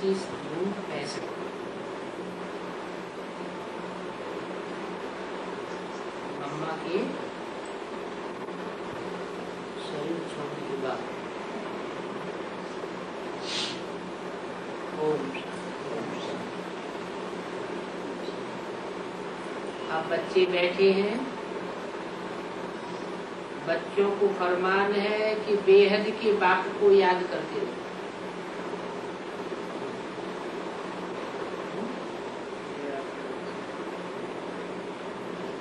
चीज ढूंढ पैसे। अम्मा के शरीर छोड़ने के बाद अब बच्चे बैठे हैं, बच्चों को फरमान है कि बेहद के बाप को याद करते रहो।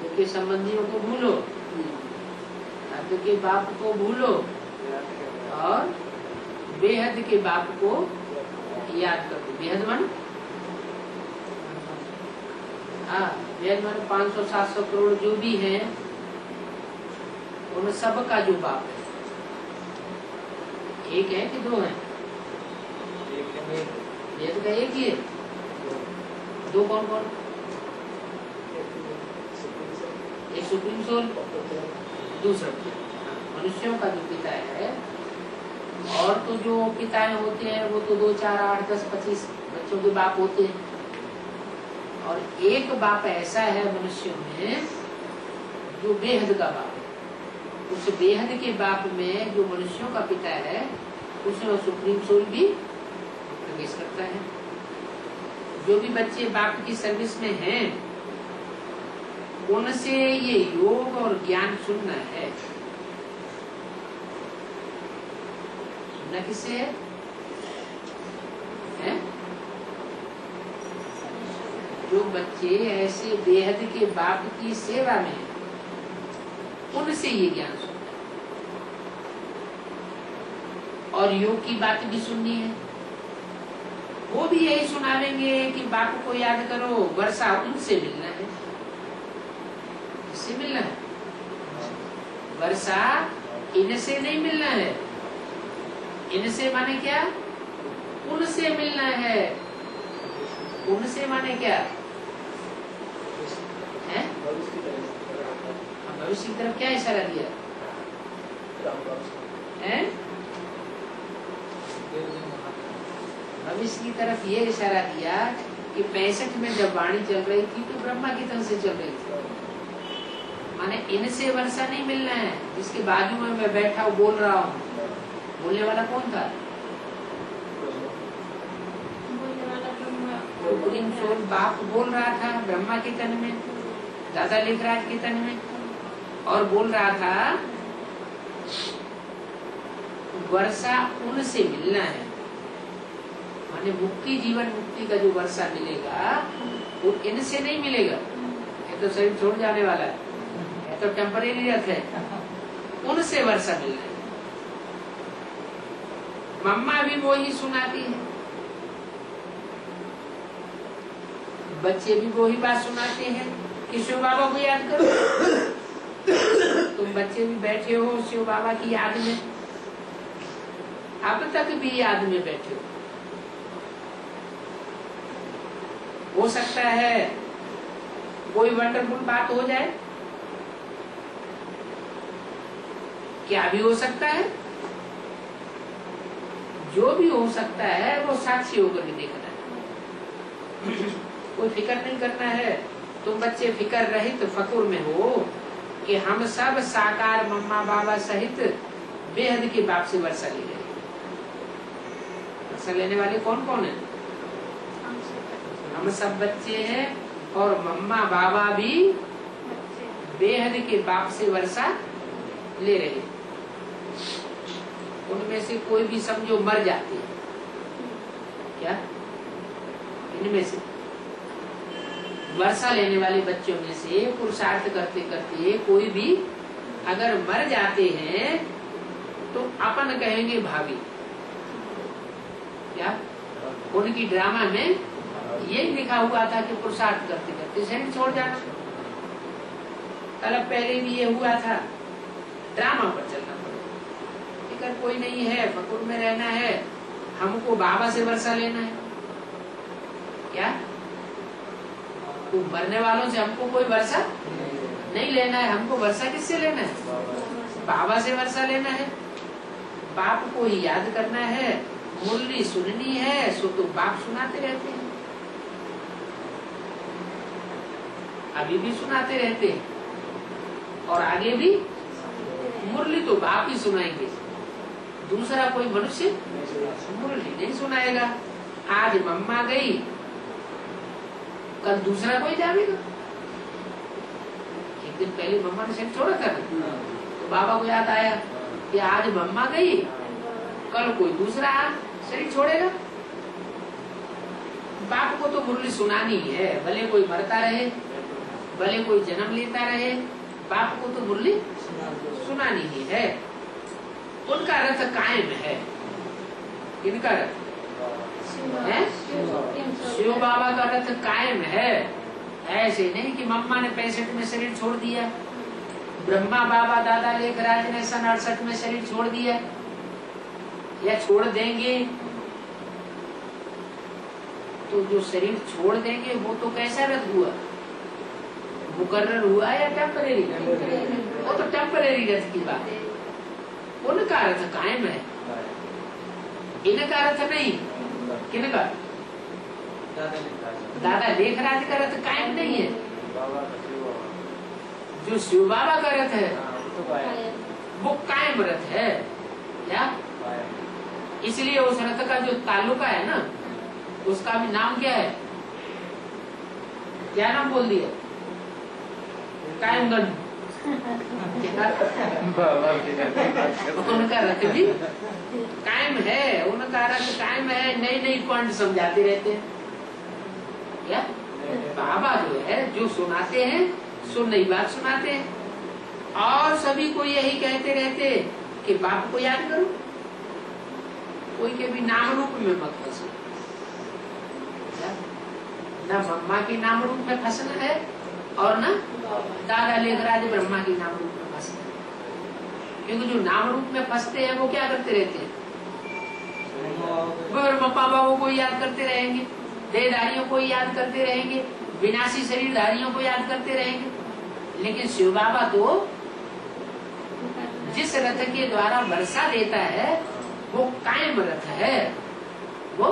उनके संबंधियों को भूलो, हद के बाप को भूलो और बेहद के बाप को याद करो। बेहद मन हाँ, बेहद मन 500-700 करोड़ जो भी है उन सब का जो बाप है। एक है कि दो है? बेहद का एक ही है। दो कौन कौन? एक सुप्रीम सोल, दूसरा मनुष्यों का जो पिता है। और तो जो पिताएं होते हैं वो तो 2, 4, 8, 10, 25 बच्चों के बाप होते हैं। और एक बाप ऐसा है मनुष्यों में जो बेहद का बाप है। उस बेहद के बाप में जो मनुष्यों का पिता है उसमें सुप्रीम सोल भी प्रवेश करता है। जो भी बच्चे बाप की सर्विस में हैं उनसे ये योग और ज्ञान सुनना है। सुनना किससे है? जो बच्चे ऐसे बेहद के बाप की सेवा में हैं उनसे ये ज्ञान सुनना है। और योग की बात भी सुननी है। वो भी यही सुनावेंगे कि बाप को याद करो, वर्षा उनसे मिलना है। से मिलना है वर्षा, इनसे नहीं मिलना है। इनसे माने क्या? उनसे मिलना है। उनसे माने क्या है? भविष्य की तरफ क्या इशारा दिया है? भविष्य की तरफ ये इशारा दिया कि 65 में जब वाणी चल रही थी तो ब्रह्मा की तरफ से चल रही थी। माने इनसे वर्षा नहीं मिलना है। जिसके बाजू में मैं बैठा हूँ बोल रहा हूँ, बोलने वाला कौन था? बाप बोल रहा था ब्रह्मा के तन में, दादा लेखराज के तन में, और बोल रहा था वर्षा उनसे मिलना है। माने मुक्ति, जीवन मुक्ति का जो वर्षा मिलेगा वो इनसे नहीं मिलेगा। ये तो शरीर छोड़ जाने वाला है, तो टेम्परेरी अर्थ है। उनसे वर्षा मिल रही है। मम्मा भी वो ही सुनाती है, बच्चे भी वो ही बात सुनाते हैं कि शिव बाबा को याद करो। तुम बच्चे भी बैठे हो शिव बाबा की याद में, अब तक भी याद में बैठे हो सकता है कोई वंडरफुल बात हो जाए। क्या भी हो सकता है? जो भी हो सकता है वो साक्षी होकर देखना है। कोई फिक्र नहीं करना है। तुम बच्चे फिक्र रहित तो फकुर में हो कि हम सब साकार मम्मा बाबा सहित बेहद के बाप से वर्षा ले रहे हैं। वर्षा लेने वाले कौन कौन है? हम सब बच्चे हैं और मम्मा बाबा भी बेहद के बाप से वर्षा ले रहे। उनमें से कोई भी समझो मर जाती है क्या? इनमें से वर्षा लेने वाले बच्चों में से पुरुषार्थ करते करते कोई भी अगर मर जाते हैं तो अपन कहेंगे भाभी। क्या उनकी ड्रामा में यही लिखा हुआ था कि पुरुषार्थ करते करते शरीर छोड़ जाना। तलब पहले भी ये हुआ था। ड्रामा पर चलना पड़ेगा। फिक्र कोई नहीं है, फकुर में रहना है। हमको बाबा से वर्षा लेना है। क्या तो मरने वालों से हमको कोई वर्षा नहीं लेना है। हमको वर्षा किससे लेना है? बाबा से वर्षा लेना है। बाप को ही याद करना है। बोलनी सुननी है सो तो बाप सुनाते रहते हैं, अभी भी सुनाते रहते हैं और आगे भी मुरली तो बाप ही सुनाएंगे, दूसरा कोई मनुष्य मुरली नहीं सुनाएगा। आज मम्मा गई कल दूसरा कोई जाएगा। एक दिन पहले मम्मा ने सिर्फ छोड़ा था ना, तो बाबा को याद आया कि आज मम्मा गई कल कोई दूसरा शरीर छोड़ेगा। बाप को तो मुरली सुनानी है, भले कोई मरता रहे भले कोई जन्म लेता रहे, बाप को तो मुरली सुनानी ही है। उनका रथ कायम है, इनका रथ शिव बाबा का रथ कायम है। ऐसे नहीं कि मम्मा ने 65 में शरीर छोड़ दिया, ब्रह्मा बाबा दादा लेखराज ने सन 68 में शरीर छोड़ दिया या छोड़ देंगे। तो जो शरीर छोड़ देंगे वो तो कैसा रथ हुआ, मुकर्रर हुआ या टेम्परेरी? वो तो टेम्परेरी रथ की बात है। उनका रथ कायम है, इनका रथ नहीं। किनका? दादा लेखराज का रथ कायम नहीं है, जो शिव बाबा का रथ है वो कायम रथ है। क्या? इसलिए उस रथ का जो तालुका है ना, उसका भी नाम क्या है? क्या नाम बोल दिया? कायमगंज। उनका रथ भी कायम है, उनका रथ कायम है। नई नई पॉइंट समझाते रहते हैं। क्या बाबा जो है जो सुनाते हैं सो नई बात सुनाते हैं और सभी को यही कहते रहते कि बाप को याद करो, कोई के भी नाम रूप में मत फंसो। ना मम्मा के नाम रूप में फंसना है और ना दादा लेखराज ब्रह्मा के नाम रूप में फंसना है, क्योंकि जो नाम रूप में फंसते हैं वो क्या करते रहते हैं? मम्मा बाबा को याद करते रहेंगे, देहधारियों को याद करते रहेंगे, विनाशी शरीरधारियों को याद करते रहेंगे। लेकिन शिव बाबा तो जिस रथ के द्वारा वर्षा देता है वो कायम रथ है। वो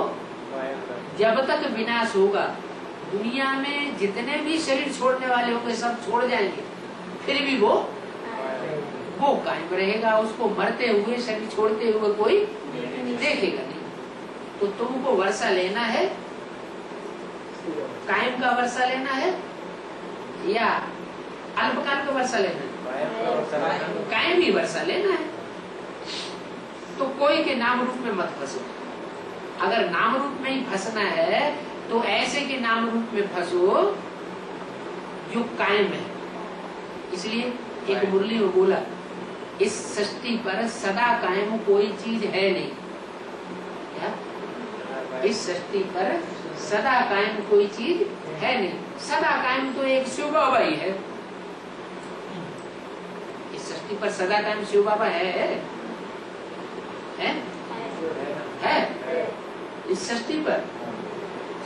जब तक विनाश होगा, दुनिया में जितने भी शरीर छोड़ने वाले होंगे सब छोड़ जाएंगे, फिर भी वो कायम रहेगा। उसको मरते हुए शरीर छोड़ते हुए कोई देखेगा नहीं। तो तुमको वर्षा लेना है, कायम का वर्षा लेना है या अल्पकाल का वर्षा लेना है? कायम ही वर्षा लेना है। तो कोई के नाम रूप में मत फंसो। अगर नाम रूप में ही फंसना है तो ऐसे के नाम रूप में फंसो जो कायम है। इसलिए एक मुरली में बोला, इस सृष्टि पर सदा कायम कोई चीज है नहीं। क्या? इस सृष्टि पर सदा कायम कोई चीज है नहीं। सदा कायम तो एक शिव बाबा ही है। इस सृष्टि पर सदा कायम शिव बाबा है? इस सृष्टि पर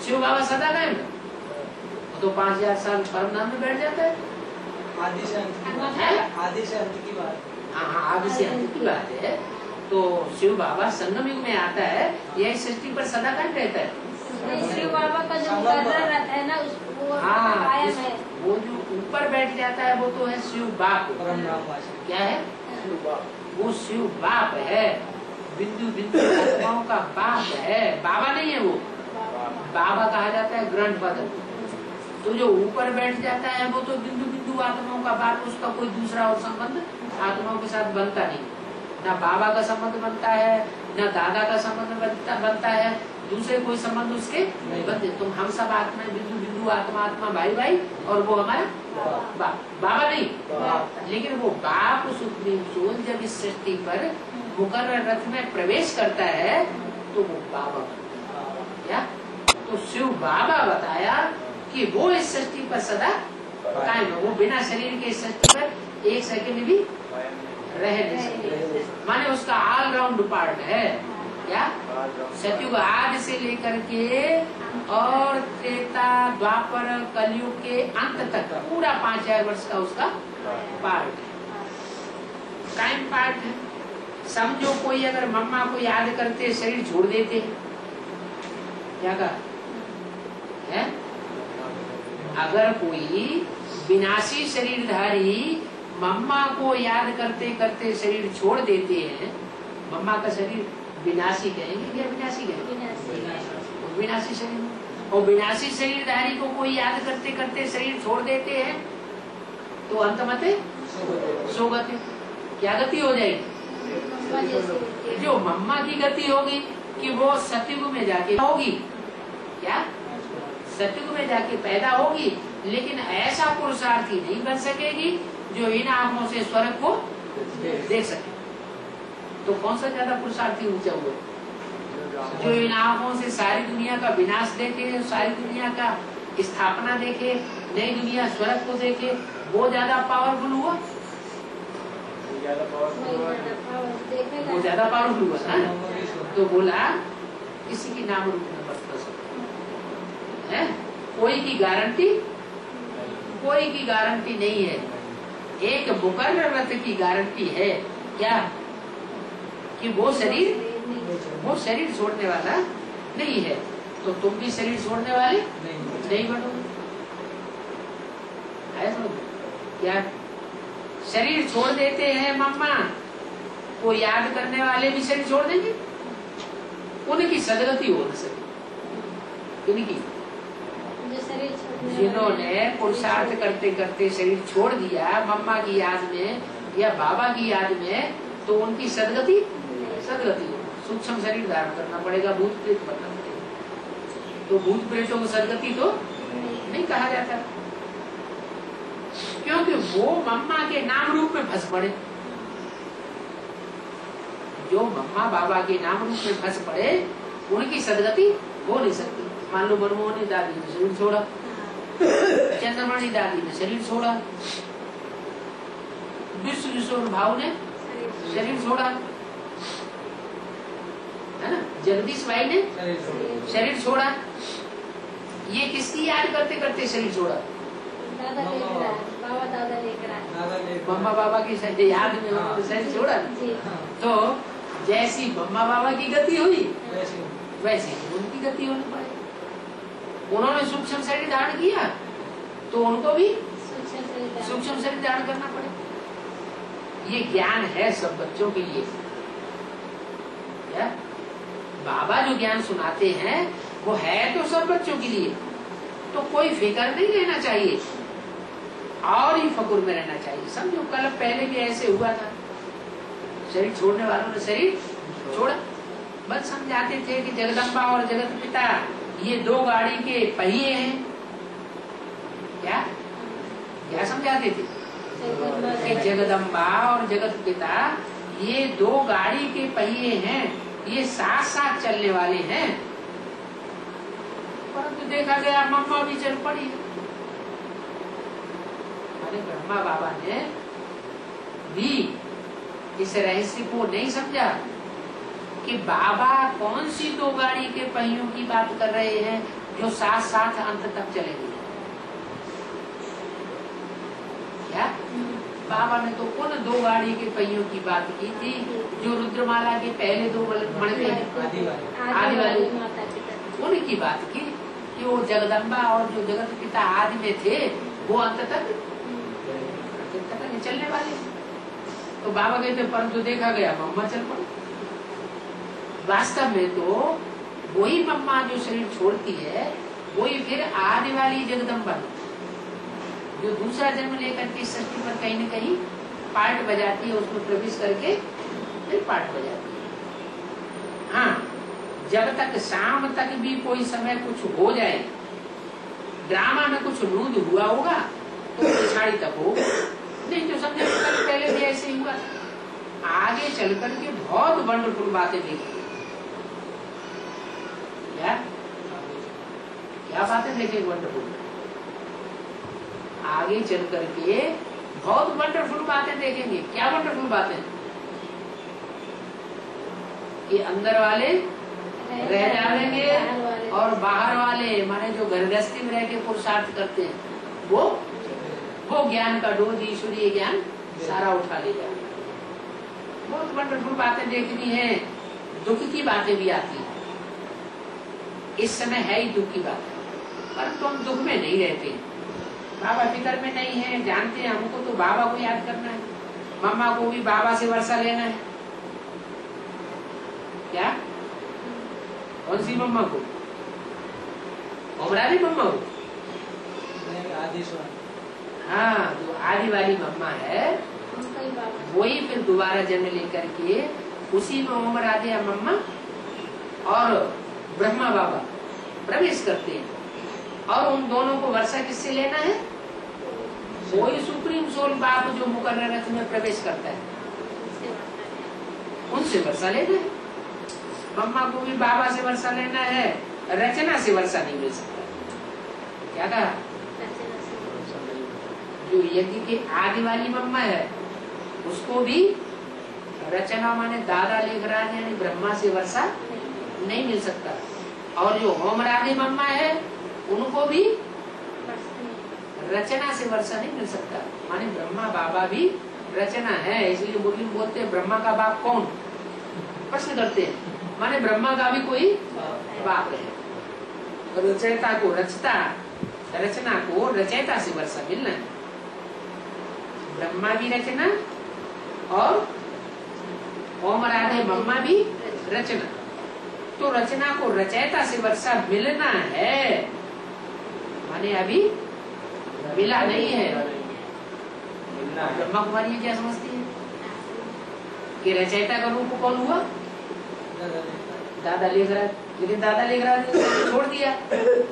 शिव बाबा सदा कायम है। वो तो 5000 साल परम धाम में बैठ जाता है। आदि से अंत की बात। हाँ, आदि से अंत की बात है। तो शिव बाबा संगम युग में आता है, यह सृष्टि पर सदा कायम रहता है। शिव बाबा का जो मुकर्रर रथ है ना, उसको कायम है। वो जो ऊपर बैठ जाता है वो तो है शिव बाप। क्या है? वो शिव बाप है, बिंदु बिंदु आत्माओं का बाप है। बाबा नहीं है वो, बाबा कहा जाता है ग्रैंडफादर। तो जो ऊपर बैठ जाता है वो तो बिंदु बिंदु आत्माओं का बाप। उसका कोई दूसरा और संबंध आत्माओं के साथ बनता नहीं। ना बाबा का संबंध बनता है, ना दादा का संबंध बनता है, दूसरे कोई संबंध उसके नहीं बनते। तुम हम सब आत्मा, बिंदु बिंदु आत्मा, आत्मा भाई भाई, और वो हमारा बाबा नहीं। लेकिन वो बाप सुप्रीम सोल जब इस सृष्टि पर मुकर्रर रथ में प्रवेश करता है तो वो बाबा। क्या? तो शिव बाबा बताया कि वो इस सृष्टि पर सदा कायम है। वो बिना शरीर के इस सृष्टि पर एक सेकंड भी रह नहीं सकते, माने उसका ऑल राउंड पार्ट है। क्या? सतयुग आदि से लेकर के और त्रेता द्वापर कलयुग के अंत तक पूरा 5000 वर्ष का उसका पार्ट है, कायम पार्ट है। समझो कोई अगर मम्मा को याद करते शरीर छोड़ देते क्या है? अगर कोई विनाशी शरीरधारी मम्मा को याद करते करते शरीर छोड़ देते हैं, मम्मा का शरीर विनाशी कहेंगे या विनाशी कहेंगे? विनाशी शरीर। और विनाशी शरीरधारी को कोई याद करते करते शरीर छोड़ देते हैं तो अंत मते सो गति। क्या गति हो जाएगी? जो मम्मा की गति होगी कि वो सतयुग में जाके होगी, क्या सतयुग में जाके पैदा होगी, लेकिन ऐसा पुरुषार्थी नहीं बन सकेगी जो इन आंखों से स्वर्ग को देख सके। तो कौन सा ज्यादा पुरुषार्थी ऊंचा हुआ? जो इन आंखों से सारी दुनिया का विनाश देखे, सारी दुनिया का स्थापना देखे, नई दुनिया स्वर्ग को देखे, वो ज्यादा पावरफुल हुआ? वो ज्यादा पावरफुल हुआ ना। तो बोला किसी की नाम रूप में बदल सकता है, कोई की गारंटी, कोई की गारंटी नहीं है। एक मुकर्रर रत की गारंटी है क्या कि वो शरीर छोड़ने वाला नहीं है। तो तुम भी शरीर छोड़ने वाले नहीं बनोगे। क्या शरीर छोड़ देते हैं मम्मा को याद करने वाले भी शरीर छोड़ देंगे? उनकी सदगति हो न सके। इनकी जिन्होंने पुरुषार्थ करते करते शरीर छोड़ दिया मम्मा की याद में या बाबा की याद में, तो उनकी सदगति हो। सूक्ष्म शरीर धारण करना पड़ेगा, भूत प्रेत बनना पड़ेगा। तो भूत प्रेतों को सदगति तो नहीं कहा जाता, क्योंकि वो मम्मा के नाम रूप में फंस पड़े। जो मम्मा बाबा के नाम रूप में फंस पड़े उनकी सदगति हो नहीं सकती। मान लो मनमोहन दादी ने शरीर छोड़ा, चंद्रमणि दादी ने शरीर छोड़ा, विश्वकिशोर भाव ने शरीर छोड़ा, है ना, जगदीश भाई ने शरीर छोड़ा। ये किसकी याद करते करते शरीर छोड़ा? मम्मा बाबा की याद में उन्होंने शरीर छोड़ा। तो जैसी मम्मा बाबा की गति हुई वैसी उनकी गति होनी पड़ेगी। उन्होंने सूक्ष्म शरीर धारण किया तो उनको भी सूक्ष्म शरीर धारण करना पड़ेगा। ये ज्ञान है सब बच्चों के लिए। क्या बाबा जो ज्ञान सुनाते हैं वो है तो सब बच्चों के लिए, तो कोई फिकर नहीं रहना चाहिए और ही फकुर में रहना चाहिए। समझो कल पहले भी ऐसे हुआ था, शरीर छोड़ने वालों ने शरीर छोड़ा। बस समझाते थे कि जगदम्बा और जगत पिता ये दो गाड़ी के पहिए हैं। क्या क्या समझाते थे कि जगदम्बा और जगत पिता ये दो गाड़ी के पहिए हैं, ये साथ साथ चलने वाले हैं। परंतु देखा गया मम्मा भी चल पड़ी है। ब्रह्मा बाबा ने भी इस रहस्य को नहीं समझा कि बाबा कौन सी दो गाड़ी के पहियों की बात कर रहे हैं जो साथ साथ अंत तक चलेगी। क्या बाबा ने तो उन दो गाड़ी के पहियों की बात की थी जो रुद्रमाला के पहले दो मणके आदि वाले, उनकी बात की कि वो जगदम्बा और जो जगत पिता आदि में थे वो अंत तक चलने वाले। तो बाबा कहते परंतु देखा गया मम्मा चल पड़ी। वास्तव में तो वही मम्मा जो शरीर छोड़ती है वही फिर आने वाली जगदम्बा जो दूसरा जन्म लेकर के सृष्टि पर कहीं न कहीं पार्ट बजाती है, उसको प्रवेश करके फिर पार्ट बजाती है। हाँ, जब तक शाम तक भी कोई समय कुछ हो जाए, ड्रामा में कुछ नूद हुआ होगा तो पिछाड़ी तक हो नहीं। तो समझे पहले भी ऐसे हुआ। आगे चलकर के बहुत वंडरफुल बातें देखी। क्या क्या बातें देखी वंडरफुल। आगे चल करके बहुत वंडरफुल बातें देखेंगे। क्या वंडरफुल बातें? ये अंदर वाले रह जाएंगे और बाहर वाले माने जो गृहस्थी में रह के पुरुषार्थ करते हैं वो ज्ञान का डोज ईश्वरीय ज्ञान सारा उठा ले जाएगा। बहुत वंडरफुल बातें देखनी है, दुख की बातें भी आती है। इस समय है ही दुख की बात, पर तुम दुख में नहीं रहते, बाबा फिक्र में नहीं है, जानते हैं हमको तो बाबा को याद करना है, मम्मा को भी बाबा से वर्षा लेना है। क्या कौन सी मम्मा को? उमरानी मम्मा को? हाँ, जो आदि वाली मम्मा है वही फिर दोबारा जन्म लेकर के उसी में उम्र आदि मम्मा और ब्रह्मा बाबा प्रवेश करते हैं, और उन दोनों को वर्षा किससे लेना है? वही सुप्रीम सोल बाप जो मुकर्रर रथ में प्रवेश करता है, उनसे वर्षा लेना है। मम्मा को भी बाबा से वर्षा लेना है, रचना से वर्षा नहीं मिल सकता। क्या कहा? जो यज्ञ के आदि वाली मम्मा है उसको भी रचना माने दादा लेखराज यानी ब्रह्मा से वर्षा नहीं मिल सकता, और जो होमराधे मम्मा है उनको भी रचना से वर्षा नहीं मिल सकता, माने ब्रह्मा बाबा भी रचना है। इसलिए मुस्लिम बोलते हैं ब्रह्मा का बाप कौन, प्रश्न करते हैं, माने ब्रह्मा का भी कोई बाप है। रचयिता को रचता, रचना को रचयिता से वर्षा मिलना है। ब्रह्मा भी रचना और ओम राधे मम्मा भी रचना, तो रचना को रचयिता से वर्षा मिलना है, माने अभी मिला नहीं है। ब्रह्मा कुमारी क्या समझती है कि रचयिता का रूप कौन हुआ? दादा लेखराज। लेकिन दादा लेखराज ने छोड़ दिया,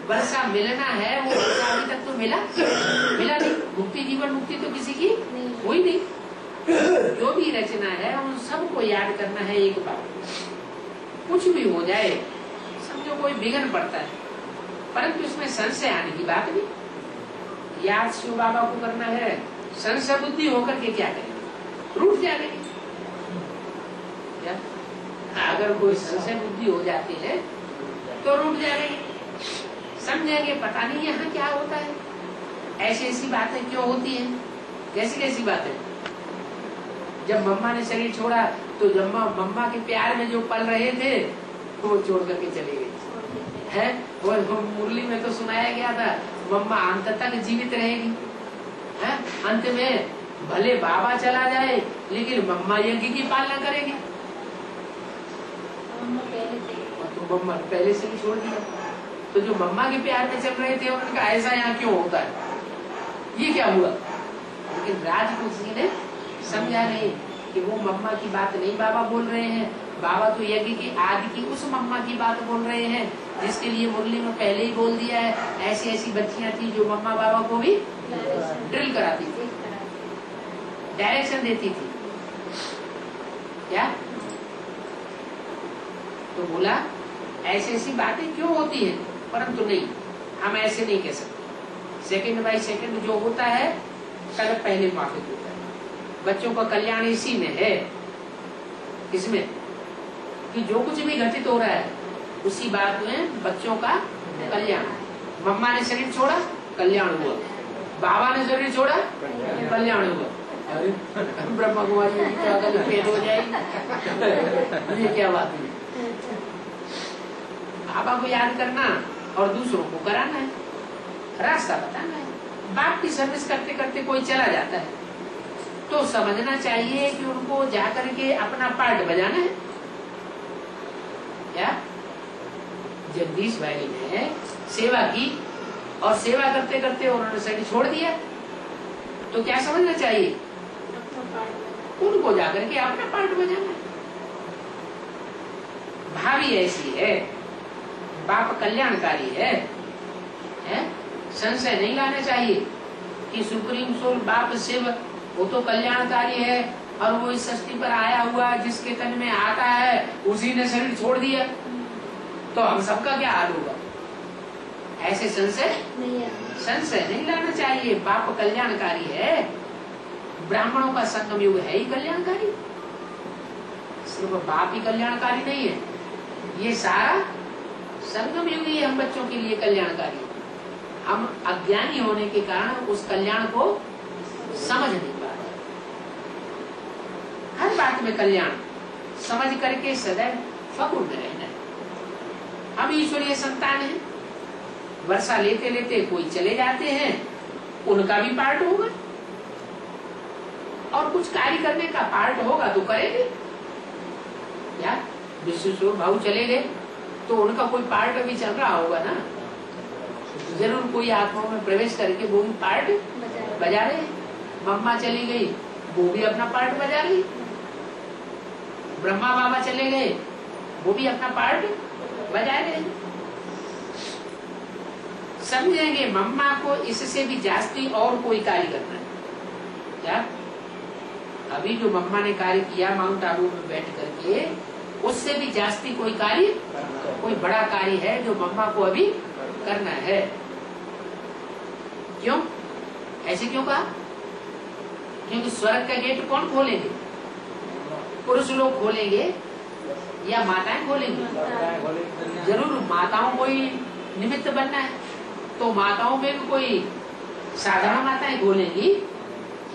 वर्षा मिलना है, वो वर्षा अभी तक तो मिला नहीं। मुक्ति, जीवन मुक्ति तो किसी की हुई नहीं। जो भी रचना है उन सबको याद करना है। एक बात कुछ भी हो जाए, समझो कोई विघ्न पड़ता है, परंतु इसमें संशय आने की बात नहीं। याद शिव बाबा को करना है, संशय बुद्धि होकर के क्या करेंगे? रूठ जाएंगे। अगर कोई संशय बुद्धि हो जाती है तो रूठ जाएंगे, समझेंगे पता नहीं यहाँ क्या होता है, ऐसी ऐसी बातें क्यों होती है, कैसी कैसी बातें। जब मम्मा ने शरीर छोड़ा तो जब मम्मा के प्यार में जो पल रहे थे तो वो छोड़ करके चले गए हैं। वो मुरली में तो सुनाया गया था मम्मा अंत तक जीवित रहेगी है, अंत में भले बाबा चला जाए लेकिन मम्मा यज्ञ की पालना करेगी। तो मम्मा पहले से ही छोड़ दिया, तो जो मम्मा के प्यार में चल रहे थे उन्होंने कहा ऐसा यहाँ क्यों होता है, ये क्या हुआ। लेकिन राजपूत जी ने समझा नहीं कि वो मम्मा की बात नहीं बाबा बोल रहे हैं, बाबा तो यज्ञ की आदि की उस मम्मा की बात बोल रहे हैं जिसके लिए मुरली में पहले ही बोल दिया है। ऐसी ऐसी बच्चियां थी जो मम्मा बाबा को भी ड्रिल कराती थी, डायरेक्शन देती थी। क्या तो बोला ऐसी ऐसी बातें क्यों होती है, परंतु नहीं, हम ऐसे नहीं कह सकते। सेकंड बाय सेकंड जो होता है कल पहले माफी होता है। बच्चों का कल्याण इसी में है, इसमें कि जो कुछ भी घटित हो रहा है उसी बात में बच्चों का कल्याण। मम्मा ने शरीर छोड़ा, कल्याण हुआ, बाबा ने शरीर छोड़ा, कल्याण हुआ। ब्रह्मा कुमारी अगर फेल हो जाएगी, ये क्या बात है। बाबा को याद करना और दूसरों को कराना है, रास्ता बताना है। बाप की सर्विस करते करते कोई चला जाता है तो समझना चाहिए कि उनको जाकर के अपना पार्ट बजाना है। क्या जगदीश भाई ने सेवा की और सेवा करते करते उन्होंने शरीर छोड़ दिया, तो क्या समझना चाहिए? उनको जाकर के अपना पार्ट बजाना है। भाभी ऐसी है, बाप कल्याणकारी है? संशय नहीं लाना चाहिए कि सुप्रीम सोल बाप शिव वो तो कल्याणकारी है, और वो इस सृष्टि पर आया हुआ जिसके तन में आता है उसी ने शरीर छोड़ दिया तो हम सबका क्या हाल होगा। ऐसे संशय नहीं लाना चाहिए। बाप कल्याणकारी है, ब्राह्मणों का संगम युग है ही कल्याणकारी, सिर्फ बाप ही कल्याणकारी नहीं है, ये सारा संगम युग ही हम बच्चों के लिए कल्याणकारी। हम अज्ञानी होने के कारण उस कल्याण को समझ नहीं पा रहे, हर बात आत्म आत्मकल्याण समझ करके सदैव फकुट रहना। हम ईश्वरीय संतान हैं, वर्षा लेते लेते कोई चले जाते हैं, उनका भी पार्ट होगा और कुछ कार्य करने का पार्ट होगा तो करेंगे। यार विश्वरूप भाव चले गए तो उनका कोई पार्ट अभी चल रहा होगा ना, जरूर कोई आत्माओं में प्रवेश करके वो भी पार्ट बजा रहे। मम्मा चली गई, वो भी अपना पार्ट बजा रही। ब्रह्मा बाबा चले गए, वो भी अपना पार्ट बजा रहे। समझेंगे मम्मा को इससे भी जास्ती और कोई कार्य करना है। क्या अभी जो मम्मा ने कार्य किया माउंट आबू में बैठ करके, उससे भी जास्ती कोई कार्य, कोई बड़ा कार्य है जो मम्मा को अभी करना है। क्यों ऐसे क्यों कहा? क्योंकि स्वर्ग का गेट कौन खोलेंगे? पुरुष लोग खोलेंगे या माताएं खोलेंगी? जरूर माताओं को ही निमित्त बनना है, तो माताओं में भी कोई साधारण माताएं खोलेंगी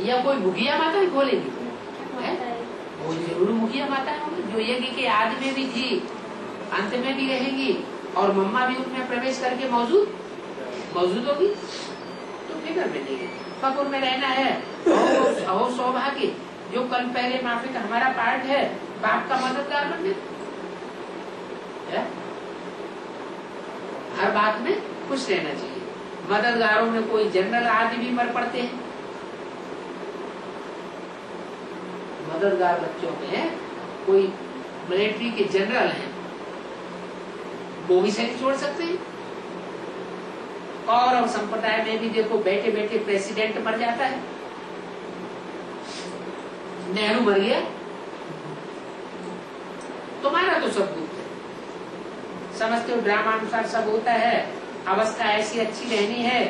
या कोई मुखिया माताएं खोलेंगी? वो जरूर मुखिया माताएं होंगी जो यज्ञ के आदि में भी थी, अंत में भी रहेंगी और मम्मा भी उनमें प्रवेश करके मौजूद होगी। तो फिक्र में नहीं, फकुर में रहना है। अहो सौभाग्य जो कल पहले माफिक हमारा पार्ट है, बाप का मददगार बनने। हर बात में खुश रहना चाहिए। मददगारों में कोई जनरल आदि भी मर पड़ते हैं, मददगार बच्चों में कोई मिलिट्री के जनरल हैं, वो भी सही छोड़ सकते हैं। और संप्रदाय में भी देखो बैठे बैठे प्रेसिडेंट मर जाता है। नेहरू मर गया, तुम्हारा तो सब गुप्त है, समझते हो ड्रामा अनुसार सब होता है। अवस्था ऐसी अच्छी रहनी है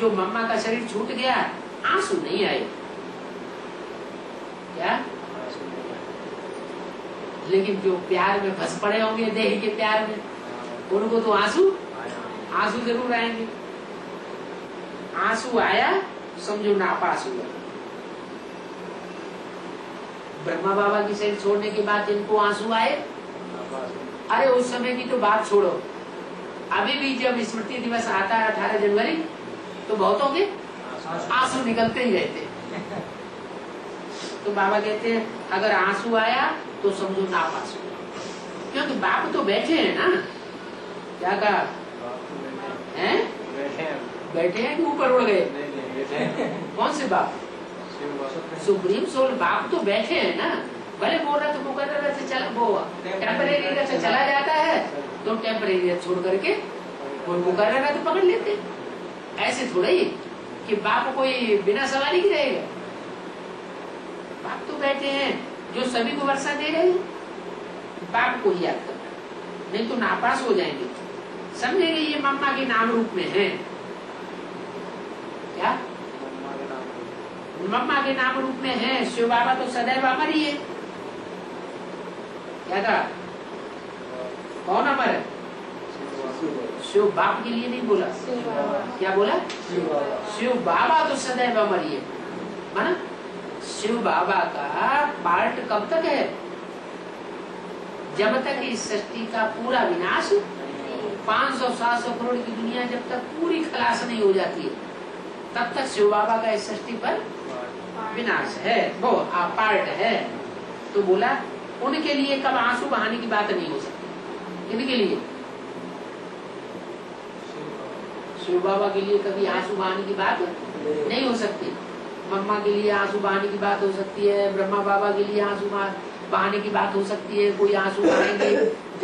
जो मम्मा का शरीर छूट गया आंसू नहीं आए, क्या? लेकिन जो प्यार में फंस पड़े होंगे, देह के प्यार में, उनको तो आंसू जरूर आएंगे। आंसू आया समझो नापास हुआ। ब्रह्मा बाबा की शरीर छोड़ने के बाद इनको आंसू आए, अरे उस समय की तो बात छोड़ो। अभी भी जब स्मृति दिवस आता है 18 जनवरी तो बहुतों के आंसू निकलते ही रहते। तो बाबा कहते हैं अगर आंसू आया तो समझो नापास हुआ, क्योंकि बाप तो बैठे हैं ना। क्या कहा? बैठे हैं कि ऊपर उड़ गए? कौन से बाप? सुप्रीम सोल बाप तो बैठे हैं ना। भले बोला तो मुकर्रर से चला, वो टेम्परेरी से चला जाता है तो टेम्परेरी छोड़ करके वो मुकर्रर तो पकड़ लेते। ऐसे थोड़ा ही कि बाप कोई बिना सवारी की रहेगा। बाप तो बैठे हैं जो सभी को वर्षा दे रहे हैं। बाप को ही याद करना, नहीं तो नापास हो जाएंगे। समझेंगे ये मम्मा के नाम रूप में है। क्या मम्मा के नाम रूप में है? शिव बाबा तो सदैव अमर ही है। क्या था? कौन अमर है? शिव बाप के लिए नहीं बोला, क्या बोला? शिव बाबा तो सदैव अमर ही है। माना शिव बाबा का पार्ट कब तक है? जब तक इस सृष्टि का पूरा विनाश, 500-700 करोड़ की दुनिया जब तक पूरी खलास नहीं हो जाती है, तब तक शिव बाबा का इस सृष्टि पर विनाश है, वो पार्ट है। तो बोला उनके लिए कब आंसू बहाने की बात नहीं हो सकती। इनके लिए, शिव बाबा के लिए कभी आंसू बहाने की बात नहीं हो सकती। मम्मा के लिए आंसू बहाने की बात हो सकती है, ब्रह्मा बाबा के लिए आंसू बहाने की बात हो सकती है। कोई आंसू बहाएंगे,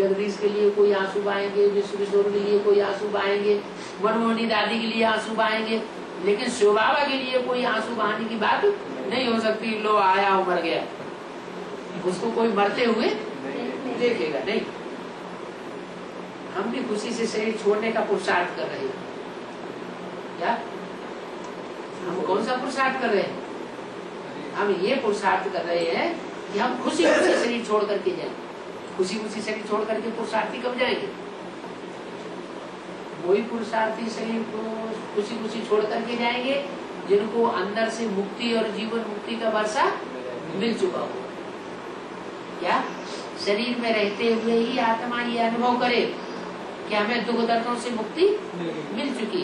जगदीश के लिए कोई आंसू बहाएंगे, विश्वेश्वर के लिए कोई आंसू बहाएंगे, मनमोहनी दादी के लिए आंसू बहाएंगे, लेकिन शिव बाबा के लिए कोई आंसू बहाने की बात नहीं हो सकती। लो आया उमर गया, उसको कोई मरते हुए देखेगा नहीं। हम भी खुशी से शरीर छोड़ने का पुरुषार्थ कर रहे हैं। क्या हम कौन सा पुरुषार्थ कर रहे हैं? हम ये पुरुषार्थ कर रहे हैं कि हम खुशी खुशी शरीर छोड़ करके जाएंगे। खुशी खुशी शरीर छोड़ करके पुरुषार्थी कब जाएंगे? वही पुरुषार्थी शरीर को खुशी खुशी छोड़ करके जाएंगे जिनको अंदर से मुक्ति और जीवन मुक्ति का वर्षा मिल चुका हो। क्या शरीर में रहते हुए ही आत्मा ये अनुभव करे कि हमें दुख दर्दों से मुक्ति मिल चुकी,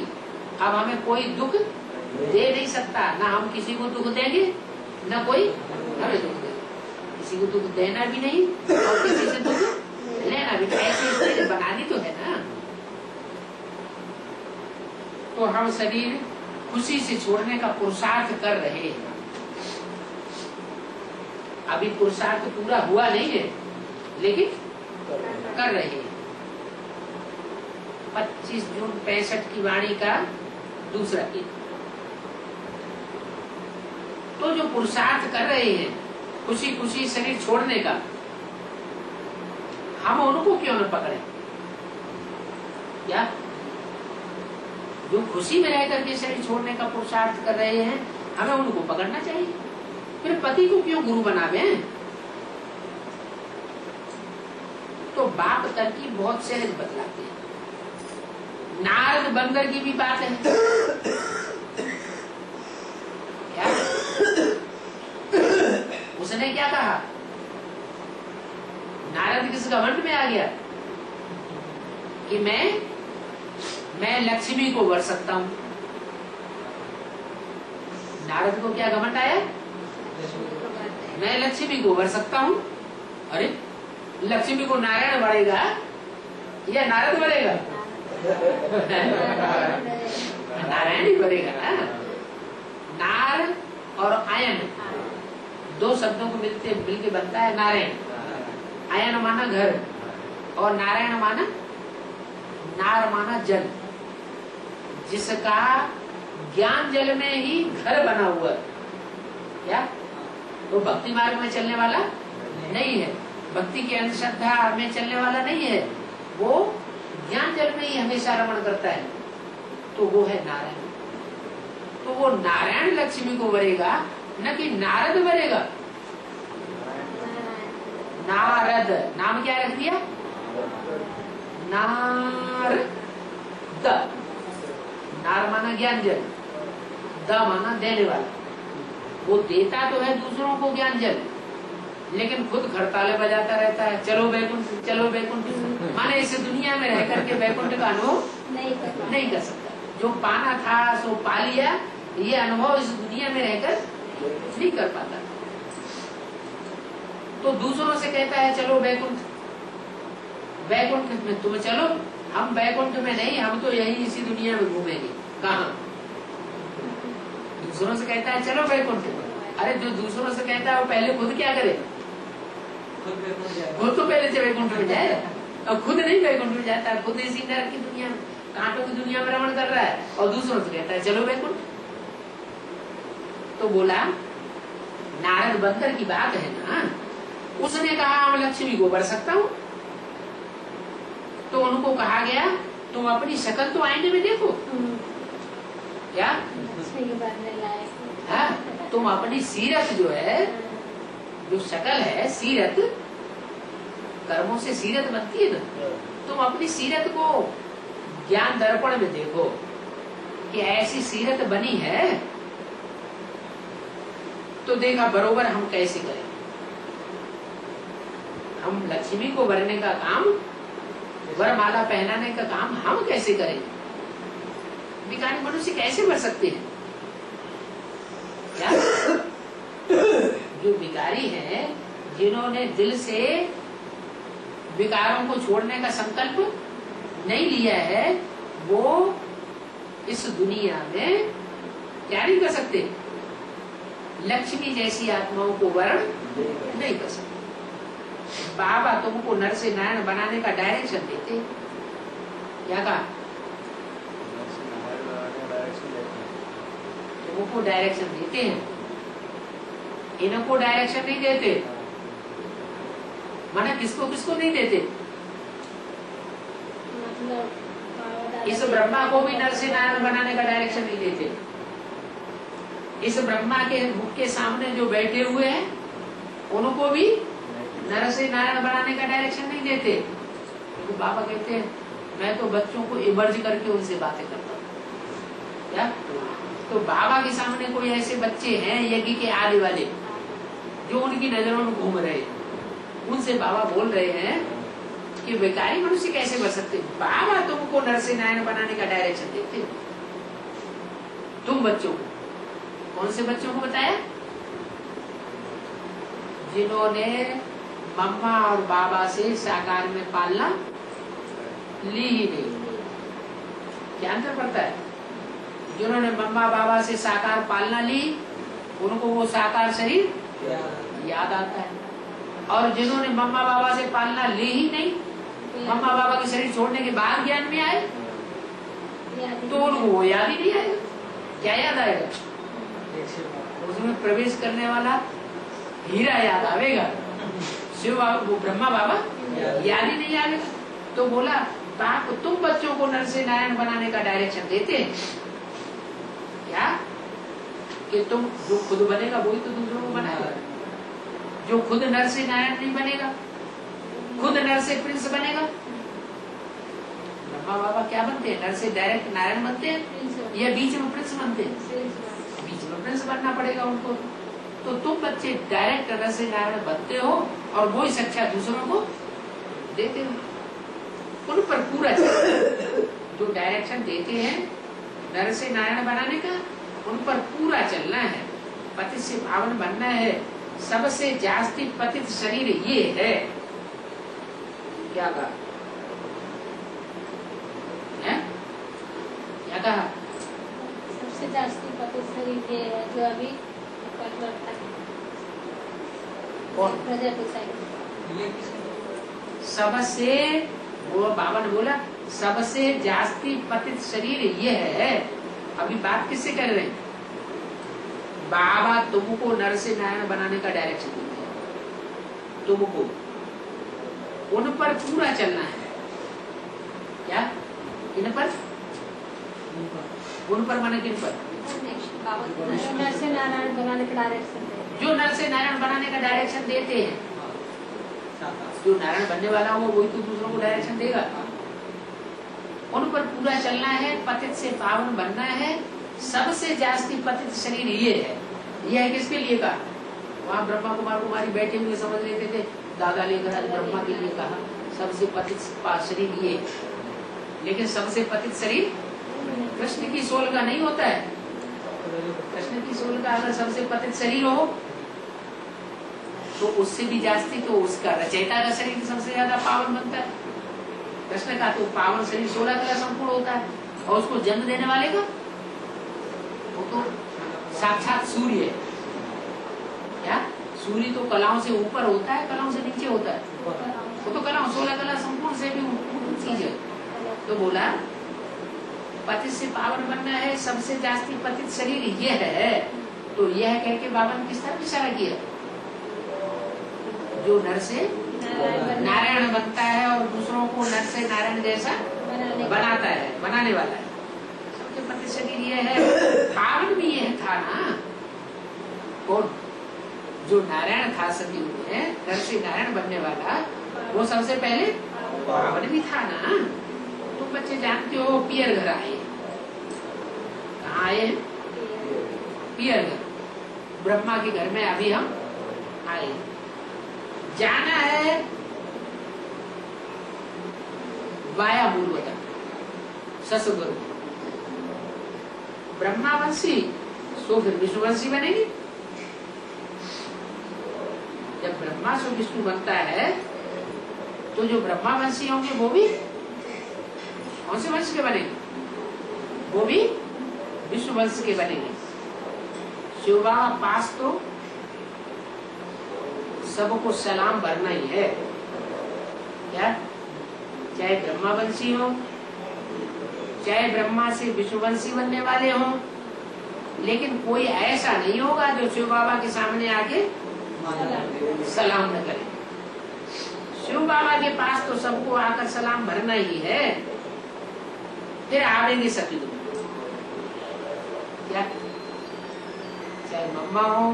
अब हमें कोई दुख दे नहीं सकता, ना हम किसी को दुख देंगे ना कोई हमें दुख देंगे, किसी को दुख देना भी नहीं और किसी से दुख लेना भी, ऐसी बनानी तो है ना। तो हम शरीर खुशी से छोड़ने का पुरुषार्थ कर रहे हैं, अभी पुरुषार्थ पूरा हुआ नहीं है लेकिन कर रहे हैं। 25 जून 65 की वाणी का दूसरा गीत। तो जो पुरुषार्थ कर रहे हैं खुशी खुशी शरीर छोड़ने का, हम उनको क्यों न पकड़े? क्या जो खुशी में रह करके शरीर छोड़ने का पुरुषार्थ कर रहे हैं हमें उनको पकड़ना चाहिए, फिर पति को क्यों गुरु बनावे? तो बाप तरकीब बहुत सहज बदलाते हैं। नारद बंदर की भी बात है क्या? उसने क्या कहा? नारद किस घमंड में आ गया कि मैं लक्ष्मी को वर सकता हूं। नारद को क्या घमंड आया? मैं लक्ष्मी को वर सकता हूँ, अरे लक्ष्मी को नारायण बढ़ेगा या नारद बढ़ेगा? नारायण ही बढ़ेगा ना। नार और आयन दो शब्दों को मिलके बनता है नारायण। आयन माना घर और नारायण माना नार माना जल, जिसका ज्ञान जल में ही घर बना हुआ है क्या? तो भक्ति मार्ग में चलने वाला नहीं है, भक्ति की अंधश्रद्धा में चलने वाला नहीं है, वो ज्ञान जल में ही हमेशा रमण करता है, तो वो है नारायण। तो वो नारायण लक्ष्मी को वरेगा न कि नारद वरेगा। नारद नाम क्या रख दिया? नारद, नार माना ज्ञान जल, द माना देने वाला, वो देता तो है दूसरों को ज्ञान जल लेकिन खुद खड़ताले बजाता रहता है, चलो बैकुंठ चलो बैकुंठ, माने इसे दुनिया में रह करके बैकुंठ का अनुभव नहीं कर सकता। जो पाना था सो पा लिया, ये अनुभव इस दुनिया में रहकर नहीं कर पाता। तो दूसरों से कहता है चलो बैकुंठ, बैकुंठ में तुम चलो, हम बैकुंठ में नहीं, हम तो यही इसी दुनिया में घूमेंगे। कहाँ? दूसरों से कहता है चलो बैकुंठ, अरे जो दूसरों से कहता है वो पहले खुद क्या करे? खुद तो पहले से बैकुंठ में जाए, और खुद नहीं बैकुंठ में जाता, खुद इसी नरक की दुनिया में, कांटों की दुनिया में रमण कर रहा है और दूसरों से कहता है चलो बैकुंठ। तो बोला नारद बंदर की बात है ना, उसने कहा हम लक्ष्मी को वर सकता हूँ, तो उनको कहा गया तुम अपनी शकल तो आईने में देखो, क्या हाँ, तुम अपनी सीरत जो है, जो शकल है सीरत, कर्मों से सीरत बनती है ना, तुम अपनी सीरत को ज्ञान दर्पण में देखो कि ऐसी सीरत बनी है, तो देखा बरोबर हम कैसे करें। हम लक्ष्मी को वरने का काम, वरमाला पहनाने का काम हम कैसे करें? भिखारी मनुष्य कैसे वर सकते हैं? जो भिखारी है, जिन्होंने दिल से विकारों को छोड़ने का संकल्प नहीं लिया है, वो इस दुनिया में क्या नहीं कर सकते? लक्ष्मी जैसी आत्माओं को वरण नहीं कर सकते। बाबा तुमको नर से नारायण बनाने का डायरेक्शन देते, क्या कहा? उनको डायरेक्शन देते हैं, इनको डायरेक्शन नहीं देते, माना किसको किसको नहीं देते? मतलब इस ब्रह्मा को भी नर से नारायण बनाने का डायरेक्शन नहीं देते, इस ब्रह्मा के मुख के सामने जो बैठे हुए हैं उनको भी नर से नारायण बनाने का डायरेक्शन नहीं देते। तो बाबा कहते हैं मैं तो बच्चों को इमर्ज करके उनसे बातें करता हूँ, क्या? तो बाबा के सामने कोई ऐसे बच्चे हैं यज्ञ के आने वाले जो उनकी नजरों में घूम रहे, उनसे बाबा बोल रहे हैं कि बेकारी मनुष्य कैसे बन सकते। बाबा तुमको नरसिंह बनाने का डायरेक्शन देते हो तुम बच्चों को। कौन से बच्चों को बताया? जिन्होंने मम्मा और बाबा से साकार में पालना ली ही नहीं। क्या अंतर पड़ता है? जिन्होंने मम्मा बाबा से साकार पालना ली उनको वो साकार शरीर याद आता है, और जिन्होंने मम्मा बाबा से पालना ली ही नहीं, मम्मा बाबा के शरीर छोड़ने के बाद ज्ञान में आए तो उनको वो याद ही नहीं आएगा। क्या याद आएगा? उसमें प्रवेश करने वाला हीरा याद आवेगा, शिव बाबा वो ब्रह्मा बाबा याद ही नहीं आएगा। तो बोला बाप तुम बच्चों को नरसिंह नारायण बनाने का डायरेक्शन देते हैं क्या? कि तुम जो खुद बनेगा वही तो दूसरों को बनाएगा। जो खुद नरसिंह नारायण नहीं बनेगा, खुद नरसिंह प्रिंस बनेगा। ब्रह्मा बाबा क्या बनते हैं? नरसिंह डायरेक्ट नारायण बनते हैं या बीच में प्रिंस बनते हैं? बीच में प्रिंस बनना पड़ेगा उनको। तो तुम बच्चे डायरेक्ट नरसिंह नारायण बनते हो और वही शिक्षा दूसरों को देते हो। उन पर पूरा जो डायरेक्शन देते हैं नरसिंह नारायण बनाने का, उन पर पूरा चलना है। पति से पावन बनना है। सबसे जास्ती पतित शरीर ये है। क्या कहा? क्या कहा? सबसे जास्ती पतित शरीर ये है जो अभी कौन? सबसे वो बावन बोला सबसे जास्ती पतित शरीर ये है। अभी बात किससे कर रहे हैं? बाबा तुमको नरसिंह नारायण बनाने का डायरेक्शन देते हैं तुमको, उन पर पूरा चलना है। क्या इन पर? उन पर माने किन पर? नरसिंह नारायण बनाने का डायरेक्शन, जो नरसिंह नारायण बनाने का डायरेक्शन देते हैं। जो नारायण बनने वाला हो वही तो दूसरों को डायरेक्शन देगा। उन पर पूरा चलना है। पतित से पावन बनना है। सबसे जास्ती पतित शरीर ये है। यह है किसके लिए कहा? वहाँ ब्रह्मा कुमार कुमारी बैठे हुए समझ लेते थे। दादा ने कहा ब्रह्मा के लिए कहा सबसे पतित शरीर ये, लेकिन सबसे पतित शरीर कृष्ण की सोल का नहीं होता है। कृष्ण की सोल का अगर सबसे पतित शरीर हो तो उससे भी जास्ती तो उसका रचयिता का शरीर सबसे ज्यादा पावन बनता है। कृष्ण का तो पावन शरीर 16 का संपूर्ण होता है, और उसको जन्म देने वाले का वो तो साक्षात सूर्य है। क्या सूर्य तो कलाओं से ऊपर होता है, कलाओं से नीचे होता है। वो तो कलाओं 16 कला संपूर्ण से भी ऊपर चीज है। तो बोला पतित से पावन बनना है। सबसे जास्ती पतित शरीर ये है। तो यह कह के बाबा ने किस तरह इशारा किया? जो नर से नारायण बनता है और दूसरों को नर से नारायण जैसा बनाता है, बनाने वाला है। सबके पति शरीर ये है। पावन भी यह था ना। कौन? जो नारायण था सदी में नर से नारायण बनने वाला, वो सबसे पहले पावन भी था ना। तुम बच्चे जानते हो पियर घर आए। कहाँ आए? पियर घर, ब्रह्मा के घर में अभी हम आए। जाना है वाया मूलवता ससुर। ब्रह्मावंशी सो फिर विष्णुवंशी बनेगी। जब ब्रह्मा सो विष्णु बनता है तो जो ब्रह्मावंशी होंगे वो भी कौन से वंश के बनेंगे? वो भी विष्णु वंश के बनेंगे। शिवा पास तो सबको सलाम भरना ही है। क्या? चाहे ब्रह्मावंशी हो, चाहे ब्रह्मा से विष्णुवंशी बनने वाले हो, लेकिन कोई ऐसा नहीं होगा जो शिव बाबा के सामने आके सलाम न करे। शिव बाबा के पास तो सबको आकर सलाम भरना ही है, फिर आवेंगे सभी लोग। क्या? चाहे मम्मा हो,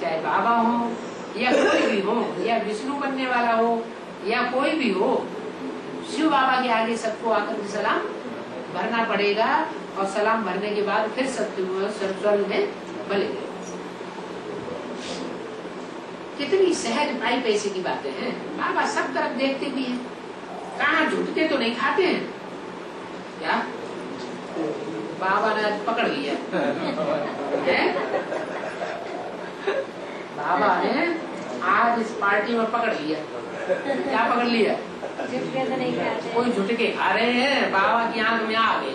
चाहे बाबा हो, या कोई भी हो, या विष्णु बनने वाला हो, या कोई भी हो, शिव बाबा के आगे सबको आकर सलाम भरना पड़ेगा। और सलाम भरने के बाद फिर सत्य में बलेंगे। कितनी सहज भाई पैसे की बातें हैं। बाबा सब तरफ देखते भी हैं, कहाँ झुटके तो नहीं खाते हैं क्या? बाबा ने पकड़ लिया है? बाबा ने आज इस पार्टी में पकड़ लिया। क्या पकड़ लिया? झुटके तो नहीं खाते। कोई झुटके खा रहे हैं, बाबा की आंख में आ गए।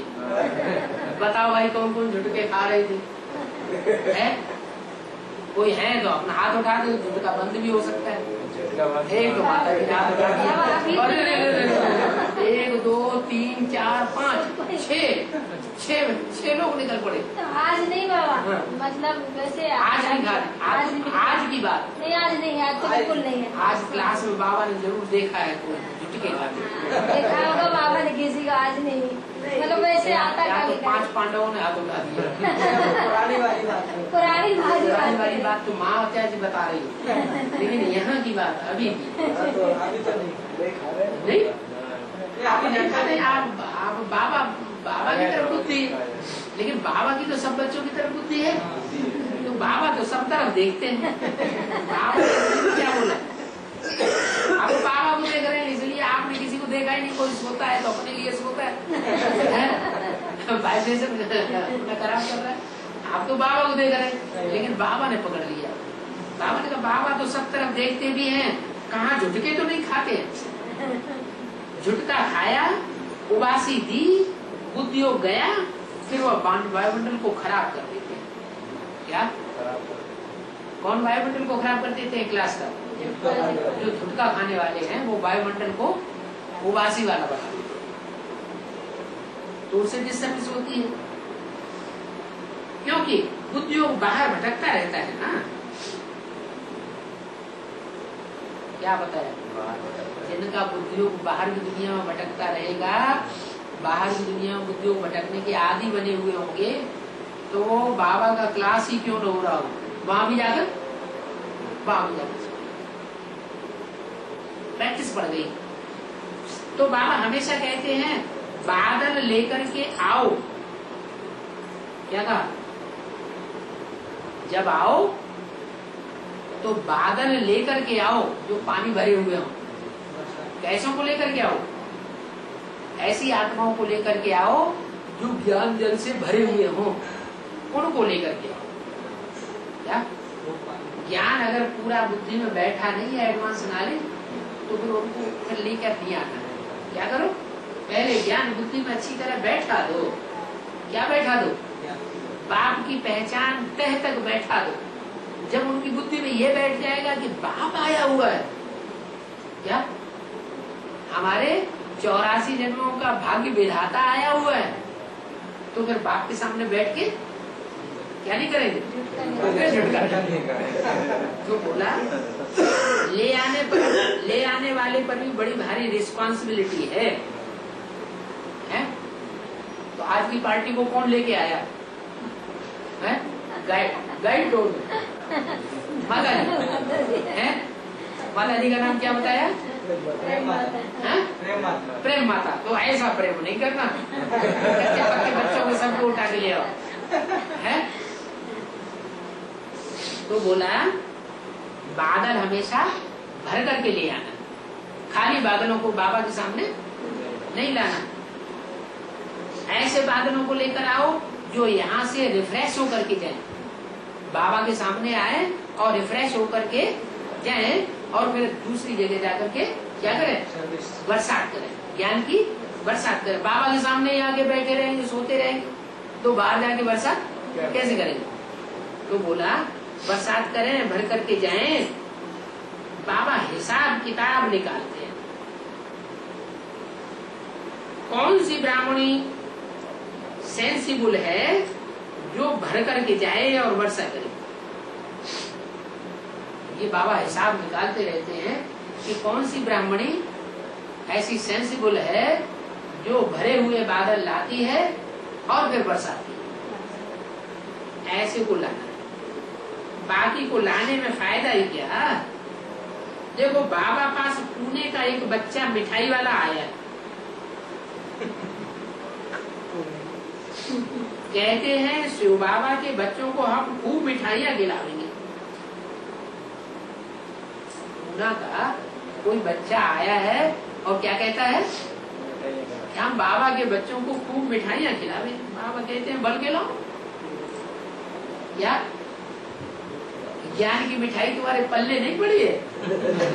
बताओ भाई कौन कौन झुटके खा रहे थे है? कोई है तो अपना हाथ उठा दे, झुटका बंद भी हो सकता है। एक तो माता जी हाथ उठा दिया, 1 2 3 4 5 6 लोग निकल पड़े। तो आज नहीं बाबा, मतलब वैसे आज नहीं खा रहे, आज की बात नहीं, आज नहीं है, बिल्कुल नहीं है। आज क्लास में बाबा ने जरूर देखा है कोई झुटके खाते, देखा होगा बाबा ने किसी का। आज नहीं, मतलब वैसे आता है तो 5 पांडवों ने हाथ उठा दिया। पुरानी बात तो माँ क्या जी बता रही है, लेकिन यहाँ की बात अभी नहीं। आप बाबा की तरफ बुद्धि, लेकिन बाबा की तो सब बच्चों की तरफ बुद्धि है, तो बाबा तो सब तरफ देखते हैं। आपने क्या बोला? आप बाबा को देख रहे हैं, इसलिए आपने किसी को देखा ही नहीं। कोई सोता है तो अपने लिए सोता है, वाइब्रेशन खराब कर रहा है। आप तो बाबा को देख रहे हैं, लेकिन बाबा ने पकड़ लिया। बाबा ने कहा बाबा तो सब तरफ देखते भी हैं, कहाँ झुटके तो नहीं खाते हैं। झुटका खाया, उबासी दी, उद्योग गया, फिर वह वायुमंडल को खराब कर देते हैं। क्या कौन वायुमंडल को खराब कर देते हैं? क्लास का जो झुटका खाने वाले हैं वो वायुमंडल को उबासी वाला बना देते हैं, तो उससे डिस्टर्बेंस होती है। क्योंकि उद्योग बाहर भटकता रहता है ना। क्या बताया? जिनका उद्योग बाहर की दुनिया में भटकता रहेगा, बाहर की दुनिया में उद्योग भटकने के आदि बने हुए होंगे, तो बाबा का क्लास ही क्यों न हो रहा हो, वहां भी जाकर प्रैक्टिस पड़ गई। तो बाबा हमेशा कहते हैं बादल लेकर के आओ। क्या कहा? जब आओ तो बादल लेकर के आओ जो पानी भरे हुए हो। कैसों को लेकर के आओ? ऐसी आत्माओं को लेकर के आओ जो ज्ञान जल से भरे हुए हो, उनको लेकर के आओ। क्या ज्ञान अगर पूरा बुद्धि में बैठा नहीं है, एडवांस नॉलेज, तो फिर उनको फिर लेकर नहीं आना है। क्या करो? पहले ज्ञान बुद्धि में अच्छी तरह बैठा दो। क्या बैठा दो? बाप की पहचान तह तक बैठा दो। जब उनकी बुद्धि में ये बैठ जाएगा कि बाप आया हुआ है। क्या हमारे 84 जन्मों का भाग्य विधाता आया हुआ है, तो फिर बाप के सामने बैठ के क्या नहीं करेंगे? तो बोला ले आने वाले पर भी बड़ी भारी रिस्पॉन्सिबिलिटी है? तो आज की पार्टी को कौन लेके आया? गाइड रोड माता जी है। माता जी का नाम क्या बताया? प्रेम माता। तो ऐसा प्रेम नहीं करना, कच्चे पक्के बच्चों को सबको उठा के ले आओ है। तो बोला बादल हमेशा भर करके ले आना, खाली बादलों को बाबा के सामने नहीं लाना। ऐसे बादलों को लेकर आओ जो यहाँ से रिफ्रेश होकर के जाए, बाबा के सामने आए और रिफ्रेश होकर के जाए, और फिर दूसरी जगह जाकर के क्या करें? बरसात करें, ज्ञान की बरसात करें। बाबा के सामने यहाँ के बैठे रहेंगे, सोते रहेंगे, तो बाहर जाके बरसात कैसे करेंगे? तो बोला बरसात करें, भर करके जाए। बाबा हिसाब किताब निकालते हैं। कौन सी ब्राह्मणी सेंसिबल है जो भर करके जाए और वर्षा करे? ये बाबा हिसाब निकालते रहते हैं कि कौन सी ब्राह्मणी ऐसी सेंसिबल है जो भरे हुए बादल लाती है और फिर बरसाती है। ऐसे को लाना, बाकी को लाने में फायदा ही क्या? देखो बाबा पास पुणे का एक बच्चा मिठाई वाला आया, कहते हैं शिव बाबा के बच्चों को हम खूब मिठाइयाँ खिलाएंगे। यमुना का कोई बच्चा आया है और क्या कहता है, हम बाबा के बच्चों को खूब मिठाइयाँ खिलावे। बाबा कहते हैं बल के लो यार, ज्ञान की मिठाई तुम्हारे पल्ले नहीं पड़ी है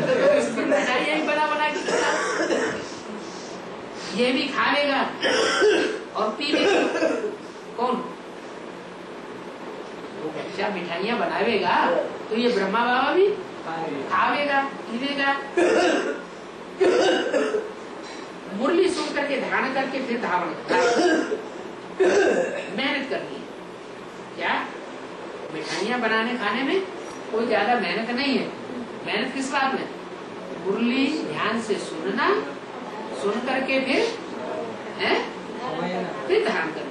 तो इसकी मिठाई बना बना के खिलाओ, ये भी खा लेगा और पी लेगा। कौन वो बच्चा मिठाइयाँ बनावेगा तो ये ब्रह्मा बाबा भी खावेगा पीवेगा। मुरली सुन करके धारण करके फिर धावन मेहनत करनी है। क्या मिठाइयाँ बनाने खाने में कोई ज्यादा मेहनत नहीं है। मेहनत किस बात में? मुरली ध्यान से सुनना, सुन करके फिर धारण करना।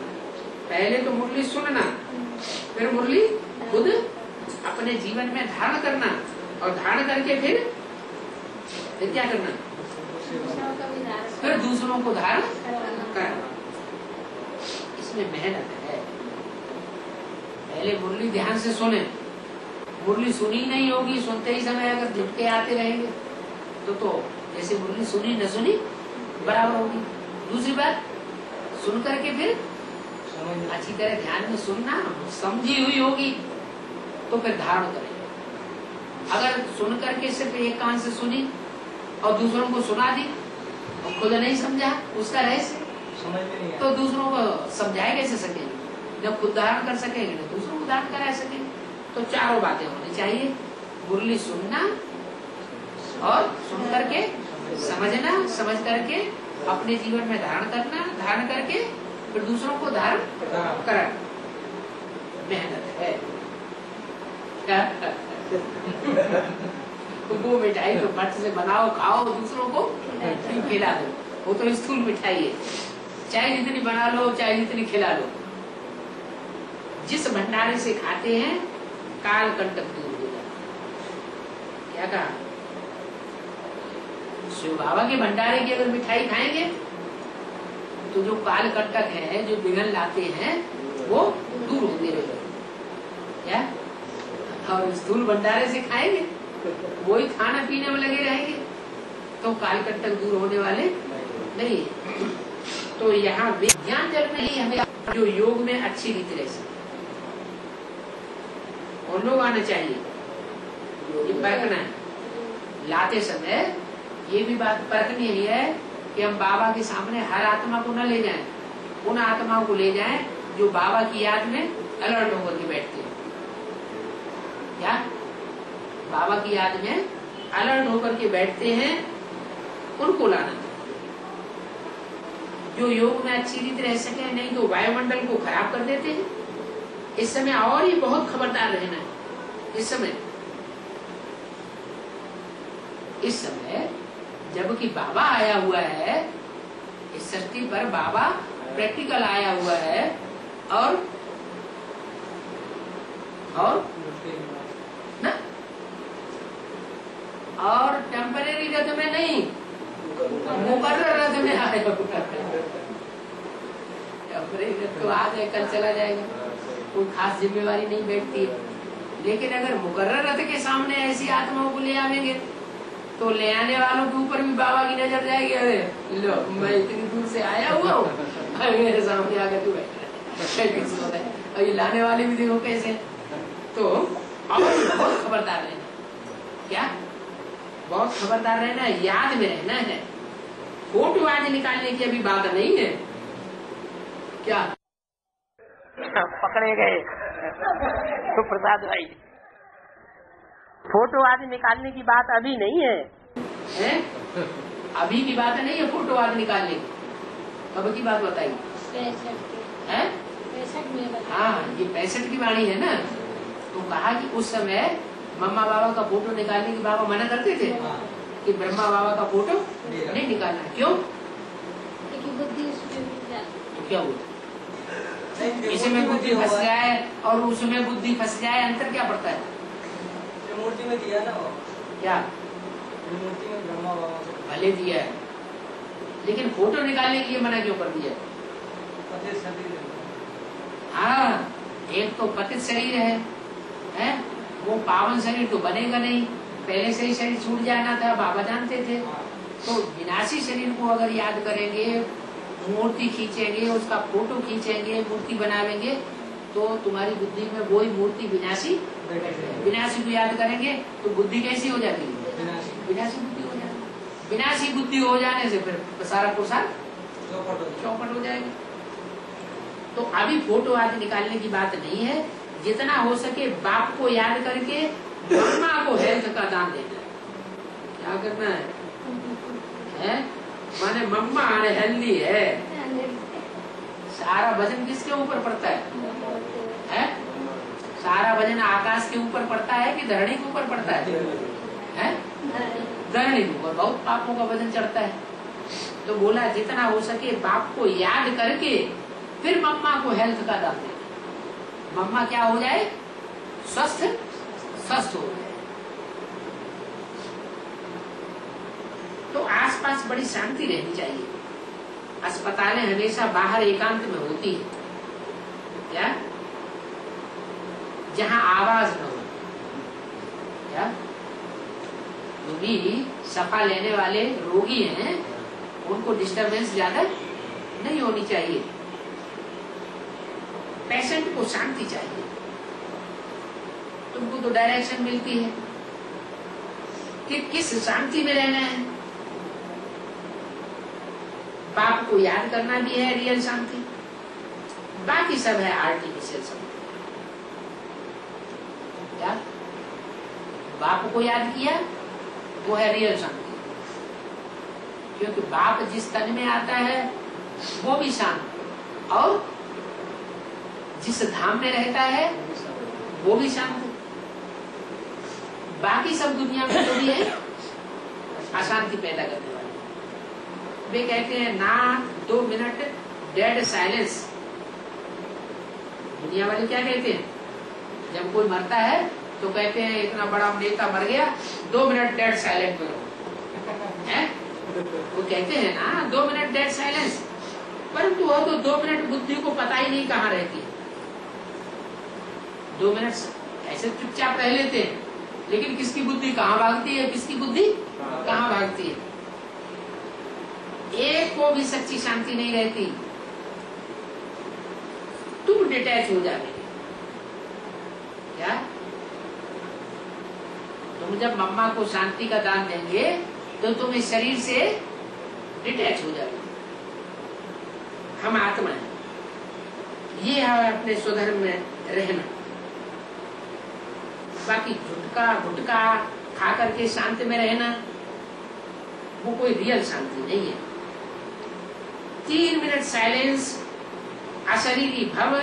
पहले तो मुरली सुनना, फिर मुरली खुद अपने जीवन में धारण करना और धारण करके फिर क्या करना, फिर दूसरों को धारण करना। इसमें मेहनत है। पहले मुरली ध्यान से सुने, मुरली सुनी नहीं होगी, सुनते ही समय अगर झुटके आते रहेंगे तो जैसे मुरली सुनी न सुनी बराबर होगी। दूसरी बात सुन करके फिर अच्छी तरह ध्यान में सुनना, समझी हुई होगी तो फिर धारण करें। अगर सुन करके सिर्फ एक कान से सुनी और दूसरों को सुना दी और खुद नहीं समझा उसका रहस्य, तो दूसरों को समझाए कैसे सकेंगे? जब खुद धारण कर सकेंगे ना दूसरों को धारण करा सकेंगे। तो चारों बातें होनी चाहिए, मुरली सुनना और सुन करके समझना, समझ करके अपने जीवन में धारण करना, धारण करके फिर दूसरों को धारण कराना। मेहनत है। वो मिठाई तो मत से बनाओ, खाओ, दूसरों को खिला दो, वो तो स्थूल मिठाई है। चाहे जितनी बना लो, चाहे जितनी खिला लो, जिस भंडारे से खाते हैं काल कंटक दूर हो जाता। क्या कहा? शिव बाबा के भंडारे की अगर मिठाई खाएंगे तो जो काल कंटक है, जो विघ्न लाते हैं, वो दूर होते रहेगा। क्या? और स्थूल भंडारे से खाएंगे, वही खाना पीने में लगे रहेंगे तो काल कंटक दूर होने वाले नहीं। तो यहाँ ज्ञान जल में ही हमें जो योग में अच्छी रीति रह सकते और लोग आना चाहिए। ये परखना है, लाते समय ये भी बात परखनी है कि हम बाबा के सामने हर आत्मा को न ले जाएं, उन आत्माओं को ले जाएं जो बाबा की याद में अलर्ट होकर के बैठते हैं। क्या? बाबा की याद में अलर्ट होकर के बैठते हैं, उनको लाना जो योग में अच्छी रीति रह सके। नहीं तो वायुमंडल को खराब कर देते हैं। इस समय और ही बहुत खबरदार रहना है। इस समय जबकि बाबा आया हुआ है, इस सृष्टि पर बाबा प्रैक्टिकल आया हुआ है और टेम्परेरी रथ में नहीं, मुकर्रर रथ में आए। टेम्परेरी रथ तो आज है कल चला जाएगा, कोई खास जिम्मेवारी नहीं बैठती है। लेकिन अगर मुकर्रर रथ के सामने ऐसी आत्माओं को ले आवेंगे तो ले आने वालों के ऊपर भी बाबा की नजर जाएगी। अरे लो, मैं इतनी दूर से आया हुआ हूँ, मेरे सामने आकर तू बैठा है। और ये लाने वाले भी देखो कैसे। तो बहुत खबरदार रहना। क्या? बहुत खबरदार रहना है, याद में रहना है। फोटो आदि निकालने की अभी बात नहीं है। क्या पकड़े गए तो प्रसाद भाई, फोटो आदि निकालने की बात अभी नहीं है, अभी की बात नहीं है। फोटो आदि निकालने की अब की बात बताइए। हाँ, ये 65 की वाणी है ना। तो कहा कि उस समय मम्मा बाबा का फोटो निकालने की बाबा मना करते थे कि ब्रह्मा बाबा का फोटो नहीं निकालना। क्यों? तो क्या होता है इसमें? बुद्धि फंस जाए और उसमें बुद्धि फंस जाए, अंतर क्या पड़ता है? मूर्ति में दिया ना, क्या मूर्ति में ब्रह्मा बाबा भले दिया है, लेकिन फोटो निकालने के लिए मना क्यों कर दिया? हाँ, एक तो पतित शरीर है, वो पावन शरीर तो बनेगा नहीं। पहले से ही शरीर छूट जाना था, बाबा जानते थे। तो विनाशी शरीर को अगर याद करेंगे, मूर्ति खींचेंगे, उसका फोटो खींचेंगे, मूर्ति बनावेंगे, तो तुम्हारी बुद्धि में वही मूर्ति विनाशी बैठेगी। विनाशी को याद करेंगे तो बुद्धि कैसी हो जाती है? विनाशी बुद्धि हो जाती है। विनाशी बुद्धि हो जाने से फिर सारा प्रसाद चौपट हो जाएगा। तो अभी फोटो आदि निकालने की बात नहीं है, जितना हो सके बाप को याद करके ब्रह्मा को हेल्थ का दान देना है। क्या करना है? माने मम्मा आने हेल्दी है। सारा वजन किसके ऊपर पड़ता है? सारा वजन आकाश के ऊपर पड़ता है कि धरणी के ऊपर पड़ता है? धरणी के ऊपर बहुत पापों का वजन चढ़ता है। तो बोला जितना हो सके बाप को याद करके फिर मम्मा को हेल्थ का दान देना। मम्मा क्या हो जाए? स्वस्थ स्वस्थ हो जाए। तो आसपास बड़ी शांति रहनी चाहिए। अस्पतालें हमेशा बाहर एकांत में होती है, क्या? जहाँ आवाज न हो, क्या? क्योंकि सफा लेने वाले रोगी हैं, उनको डिस्टरबेंस ज्यादा नहीं होनी चाहिए। पेशेंट को शांति चाहिए। तुमको तो डायरेक्शन मिलती है कि किस शांति में रहना है। बाप को याद करना भी है रियल शांति, बाकी सब है आर्टिफिशियल शांति। क्या बाप को याद किया वो है रियल शांति, क्योंकि बाप जिस तन में आता है वो भी शांत, और जिस धाम में रहता है वो भी शांत। बाकी सब दुनिया में जो भी है अशांति पैदा करने वाले। वे कहते हैं ना 2 मिनट डेड साइलेंस। दुनिया वाले क्या कहते हैं? जब कोई मरता है तो कहते हैं इतना बड़ा नेता मर गया, 2 मिनट डेड साइलेंट में रहो, है? वो कहते हैं ना 2 मिनट डेड साइलेंस, परंतु वो तो 2 मिनट बुद्धि को पता ही नहीं कहाँ रहती है। 2 मिनट ऐसे चुपचाप रह लेते हैं, लेकिन किसकी बुद्धि कहाँ भागती है, किसकी बुद्धि कहाँ भागती है, एक को भी सच्ची शांति नहीं रहती। तुम डिटैच हो जाते, क्या? तुम जब मम्मा को शांति का दान देंगे तो तुम इस शरीर से डिटैच हो जाओगे। हम आत्मा है, ये है अपने स्वधर्म में रहना। बाकी झुटका घुटका खा करके शांत में रहना वो कोई रियल शांति नहीं है। 3 मिनट साइलेंस, अशरीरी भव,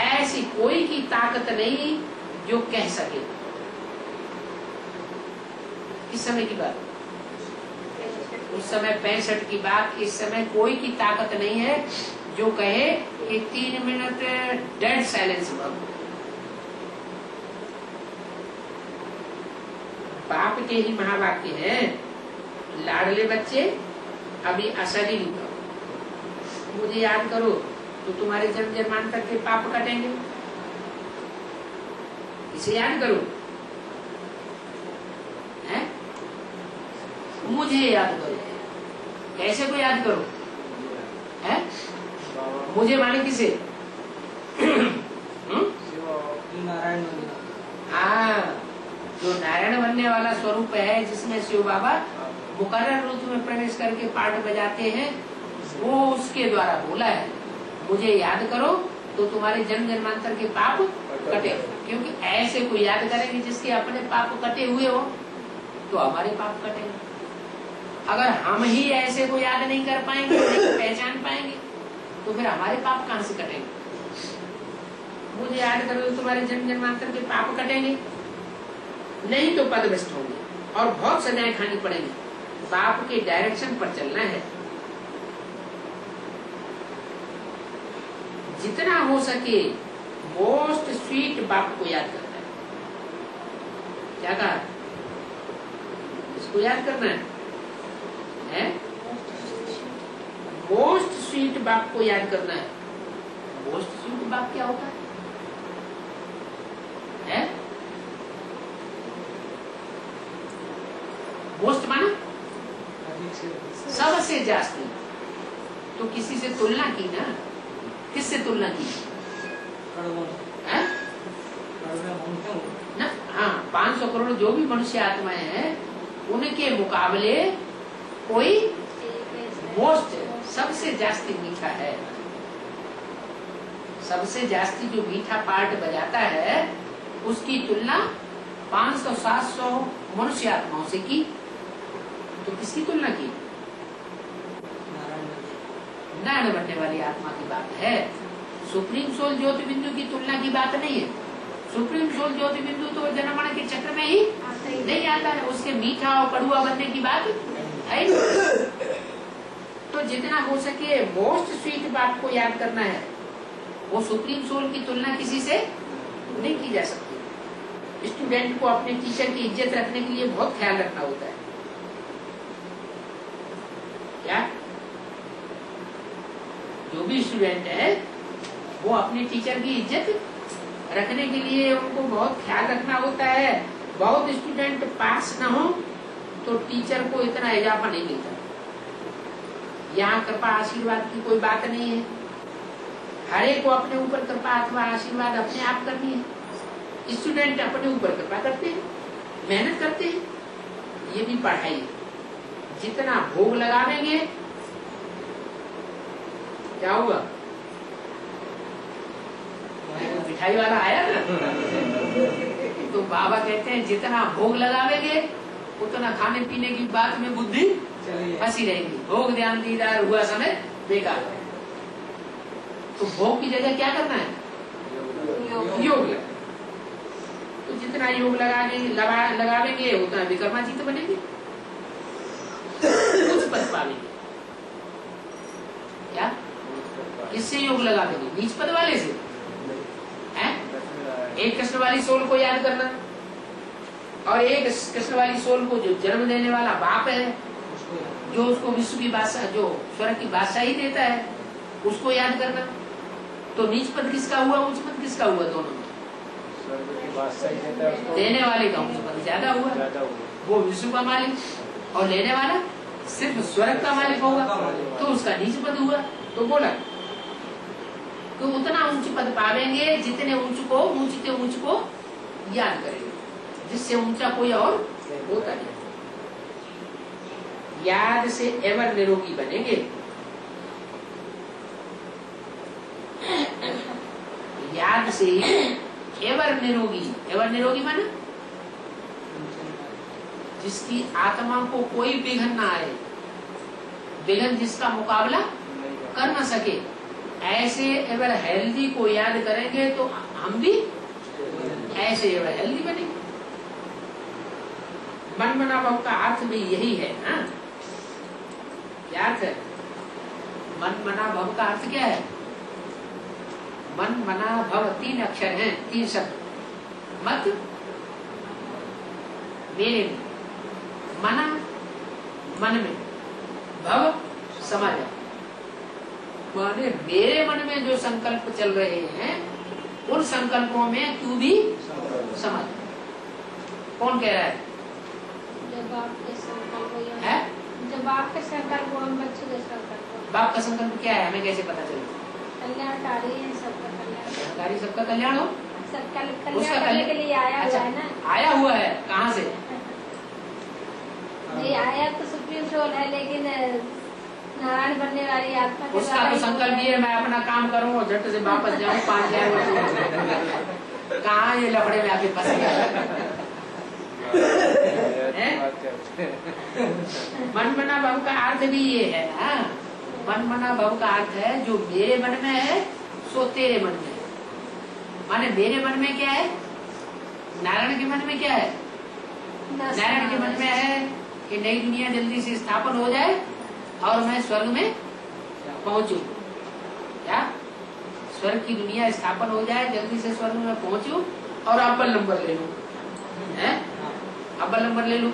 ऐसी कोई की ताकत नहीं जो कह सके। इस समय की बात, उस समय 65 की बात, इस समय कोई की ताकत नहीं है जो कहे कि 3 मिनट डेड साइलेंस भव। बाप के ही महावाक्य है, लाडले बच्चे अभी अशरीरी भव, मुझे याद करो तो तुम्हारे जन्म जन्मांतर के पाप कटेंगे। इसे याद करो, है? मुझे याद करो। कैसे को याद करो, है? मुझे माने किसे? नारायण। हाँ, जो नारायण बनने वाला स्वरूप है, जिसमें शिव बाबा मुकर्रर रूप में प्रवेश करके पाठ बजाते हैं, वो उसके द्वारा बोला है मुझे याद करो तो तुम्हारे जन्म जन्मांतर के पाप कटे। क्योंकि ऐसे को याद करेंगे जिसके अपने पाप कटे हुए हो तो हमारे पाप कटेंगे। अगर हम ही ऐसे को याद नहीं कर पाएंगे, नहीं पहचान पाएंगे, तो फिर हमारे पाप कहाँ से कटेंगे? मुझे याद करो तो तुम्हारे जन्म जन्मांतर के पाप कटेंगे, नहीं तो पदभ्रष्ट होंगे और बहुत सजाएं खानी पड़ेंगी। बाप के डायरेक्शन पर चलना है। जितना हो सके मोस्ट स्वीट बाप को याद करना है। क्या कहा? इसको याद करना है, मोस्ट स्वीट बाप को याद करना है। मोस्ट स्वीट बाप क्या होता है? सबसे जास्ती, तो किसी से तुलना की ना, किससे तुलना की ना? हाँ, 500 करोड़ जो भी मनुष्य आत्माएं हैं उनके मुकाबले कोई मोस्ट सबसे जास्ती मीठा है। सबसे जास्ती जो मीठा पार्ट बजाता है उसकी तुलना 500-700 मनुष्य आत्माओं से की, तो किसकी तुलना की? नारायण बनने वाली आत्मा की बात है। सुप्रीम सोल ज्योति बिंदु की तुलना की बात नहीं है। सुप्रीम सोल ज्योति बिंदु तो जनमन के चक्र में ही नहीं आता है, उसके मीठा और कड़ुआ बनने की बात है। तो जितना हो सके मोस्ट स्वीट बात को याद करना है। वो सुप्रीम सोल की तुलना किसी से नहीं की जा सकती। स्टूडेंट को अपने टीचर की इज्जत रखने के लिए बहुत ख्याल रखना होता है। क्या जो भी स्टूडेंट है वो अपने टीचर की इज्जत रखने के लिए उनको बहुत ख्याल रखना होता है। बहुत स्टूडेंट पास ना हो तो टीचर को इतना इजाफा नहीं मिलता। यहाँ कृपा आशीर्वाद की कोई बात नहीं है। हर एक को अपने ऊपर कृपा अथवा आशीर्वाद अपने आप करनी है। स्टूडेंट अपने ऊपर कृपा करते हैं, मेहनत करते हैं, ये भी पढ़ाई है। जितना भोग लगा देंगे क्या होगा? मिठाई वाला आया ना, तो बाबा कहते हैं जितना भोग लगावेंगे उतना खाने पीने की बात में बुद्धि फंसी रहेगी। भोग ध्यान दीदार हुआ समय बेकार। तो भोग की जगह क्या करना है? योग। तो जितना योग लगावेंगे उतना विकर्मा जी तो बनेंगे, कुछ पद पावेंगे। क्या इससे योग लगावेंगे? बीच पद वाले से एक कृष्ण वाली सोल को याद करना और एक कृष्ण वाली सोल को जो जन्म देने वाला बाप है, जो उसको विश्व की बादशाह, जो स्वर्ग की बादशाही देता है, उसको याद करना। तो नीच पद किसका हुआ, उच्च पद किसका हुआ? दोनों में देने वाले का उच्च पद ज्यादा हुआ, वो विश्व का मालिक, और लेने वाला सिर्फ स्वर्ग का मालिक होगा, तो उसका नीच पद हुआ। तो बोला तो उतना ऊंच पद पावेंगे जितने ऊंच को याद करेंगे, जिससे ऊंचा कोई और होता नहीं। याद से एवर निरोगी बनेंगे। याद से एवर निरोगी। एवर निरोगी माना जिसकी आत्मा को कोई विघन ना आए, विघन जिसका मुकाबला कर ना सके, ऐसे एवर हेल्दी को याद करेंगे तो हम भी ऐसे एवर हेल्दी बनेंगे। मन बना भाव का अर्थ भी यही है ना? क्या अर्थ है मन बना भाव का? अर्थ क्या है? मन बना भाव 3 अक्षर हैं, 3 शब्द। मत मेरे में, मना मन में, भव समा जाओ। माने मेरे मन में जो संकल्प चल रहे हैं उन संकल्पों में तू भी समझ। कौन कह रहा है? बाप के संकल्प और बच्चे के संकल्प। बाप का संकल्प क्या है, हमें कैसे पता चले? कल्याणकारी है, सबका कल्याणकारी, सबका कल्याण हो, सबका कल्याण करने के लिए आया हुआ है ना। आया हुआ है कहाँ से? नहीं आया तो सुप्रीम सोल है, लेकिन नारायण बनने वाली आत्मा उसका तो संकल्प ये मैं अपना काम करूँ और झट से वापस जाऊँ 5000 वर्ष। कहाँ ये लफड़े में आके फंस गया। मनमना भाव का अर्थ भी ये है ना। मनमना भाव का अर्थ है जो मेरे मन में है सो तेरे मन में। माने मेरे मन में क्या है? नारायण के मन में क्या है? नारायण के मन में है कि नई दुनिया जल्दी से स्थापन हो जाए और मैं स्वर्ग में पहुंचू। क्या स्वर्ग की दुनिया स्थापन हो जाए, जल्दी से स्वर्ग में पहुंचू और अब्बल नंबर ले लू। अब्बल नंबर ले लू।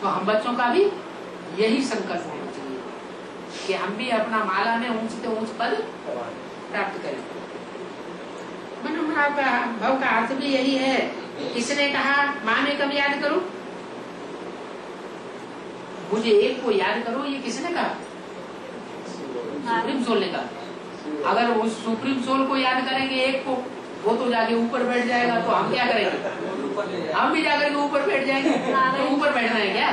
तो हम बच्चों का भी यही संकल्प होना चाहिए कि हम भी अपना माला में ऊंच से ऊंच पद प्राप्त करें। भव का अर्थ भी यही है। किसने कहा माँ में कब याद करूं? मुझे एक को याद करो, ये किसने कहा? सुप्रीम सोल ने कहा। अगर उस सुप्रीम सोल को याद करेंगे एक को, वो तो जाके ऊपर बैठ जाएगा, तो हम क्या करेंगे? हम भी जाकर के ऊपर बैठ जाएंगे। तो ऊपर बैठना है क्या?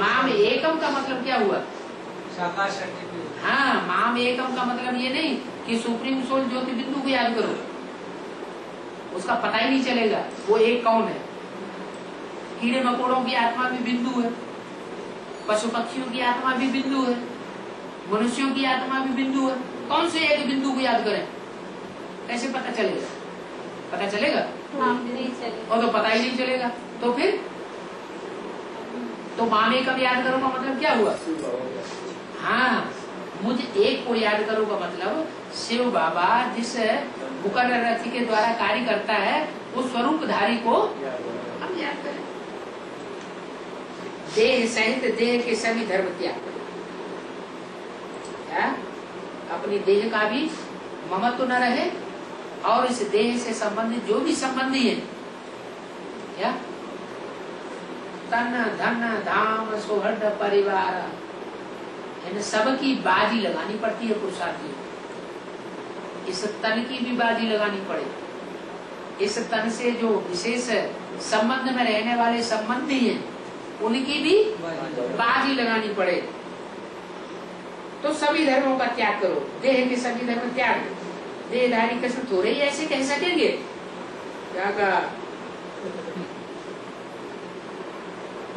माम एकम का मतलब क्या हुआ? हाँ, माम एकम का मतलब ये नहीं कि सुप्रीम सोल ज्योति बिंदु को याद करो, उसका पता ही नहीं चलेगा वो एक कौन है। कीड़े मकोड़ों की आत्मा भी बिंदु है, पशु पक्षियों की आत्मा भी बिंदु है, मनुष्यों की आत्मा भी बिंदु है। कौन से एक बिंदु को याद करें? कैसे पता चलेगा? पता चलेगा? नहीं चलेगा। और तो पता ही नहीं चलेगा, तो फिर तो माम एकम याद करो का मतलब क्या हुआ? हाँ, मुझे एक को याद करो का मतलब शिव बाबा जिस मुकर रथी के द्वारा कार्य करता है उस स्वरूपधारी को हम याद करें। देह सहित देह के सभी धर्म त्याग करें, अपनी देह का भी ममत्व न रहे और इस देह से संबंधित जो भी संबंधी है, क्या तन धन धाम सौहर्द परिवार, इन सब की बाजी लगानी पड़ती है पुरुषार्थी। इस तन की भी बाजी लगानी पड़े, इस तन से जो विशेष संबंध में रहने वाले संबंधी हैं, उनकी भी बाजी लगानी पड़े। तो सभी धर्मों का त्याग करो, देह के सभी धर्म त्याग। देहधारी कृष्ण थोड़े ही ऐसे कह सकेंगे, क्या कहा?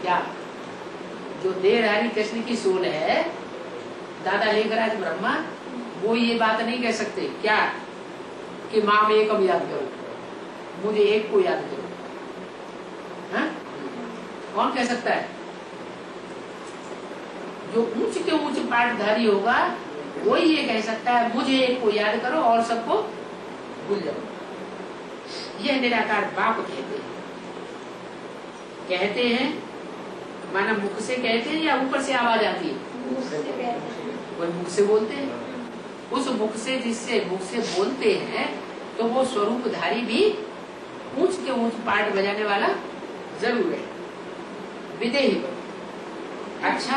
क्या जो देहधारी कृष्ण की सोल है दादा लेखराज ब्रह्मा, वो ये बात नहीं कह सकते क्या कि माम एकम याद करो, मुझे एक को याद करो। हाँ? कौन कह सकता है? जो ऊंच के ऊंच पाठधारी होगा वो ये कह सकता है मुझे एक को याद करो और सबको भूल जाओ। यह निराकार बाप कहते हैं माना मुख से कहते हैं या ऊपर से आवाज आती है? वो मुख से बोलते हैं। उस मुख से जिससे मुख से बोलते हैं तो वो स्वरूपधारी भी ऊंच के ऊंच पाठ बजाने वाला जरूर है, विदेही। अच्छा,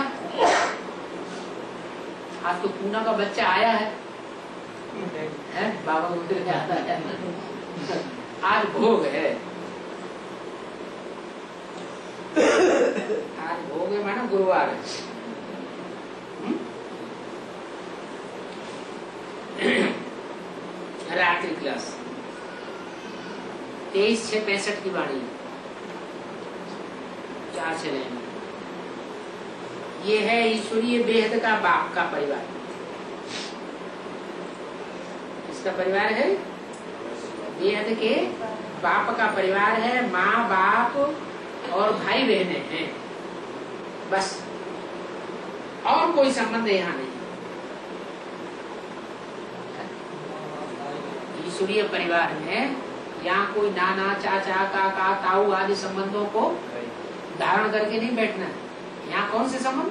आज तो पूना का बच्चा आया है बाबा उधर जाता है। आज भोग है, आज भोग है माना गुरुवार है। रात्रि क्लास 23/6/65 की वाणी 4 से 9। ये है ईश्वरीय बेहद का बाप का परिवार। इसका परिवार है बेहद के बाप का परिवार है, माँ बाप और भाई बहने हैं, बस और कोई संबंध यहाँ नहीं। ईश्वरीय परिवार में यहाँ कोई नाना चाचा काका ताऊ आदि संबंधों को धारण करके नहीं बैठना है। यहाँ कौन से संबंध?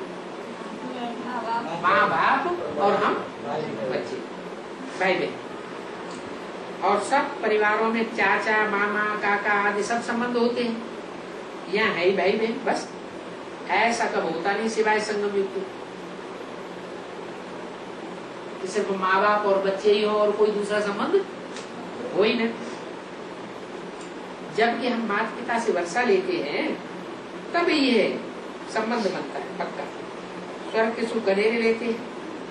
माँ बाप और हम बच्चे भाई बहन। और सब परिवारों में चाचा मामा काका आदि सब संबंध होते हैं, यहाँ है ही भाई बहन बस। ऐसा कब होता नहीं सिवाय संगम युग के, सिर्फ माँ बाप और बच्चे ही हो और कोई दूसरा संबंध हो ही न। जबकि हम माता पिता से वर्षा लेते हैं तब ये संबंध बनता है पक्का। स्वर्ग के सुख घनेरे लेते हैं,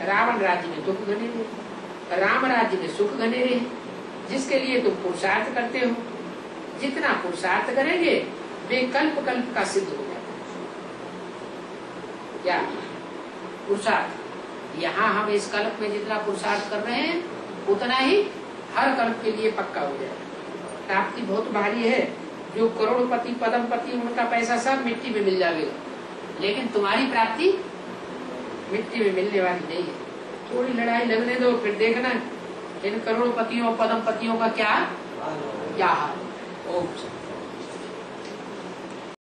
रावण राज्य में दुख घनेरे, राम राज्य में सुख घनेरे, जिसके लिए तुम पुरुषार्थ करते हो। जितना पुरुषार्थ करेंगे वे कल्प कल्प का सिद्ध हो जाता है। क्या पुरुषार्थ? यहाँ हम इस कल्प में जितना पुरुषार्थ कर रहे हैं उतना ही हर कल्प के लिए पक्का हो जाएगा। प्राप्ति बहुत भारी है, जो करोड़पति पदमपति उनका पैसा सब मिट्टी में मिल जाएगा, लेकिन तुम्हारी प्राप्ति मिट्टी में मिलने वाली नहीं है। थोड़ी लड़ाई लगने दो फिर देखना इन करोड़पतियों पदमपतियों का क्या हाल।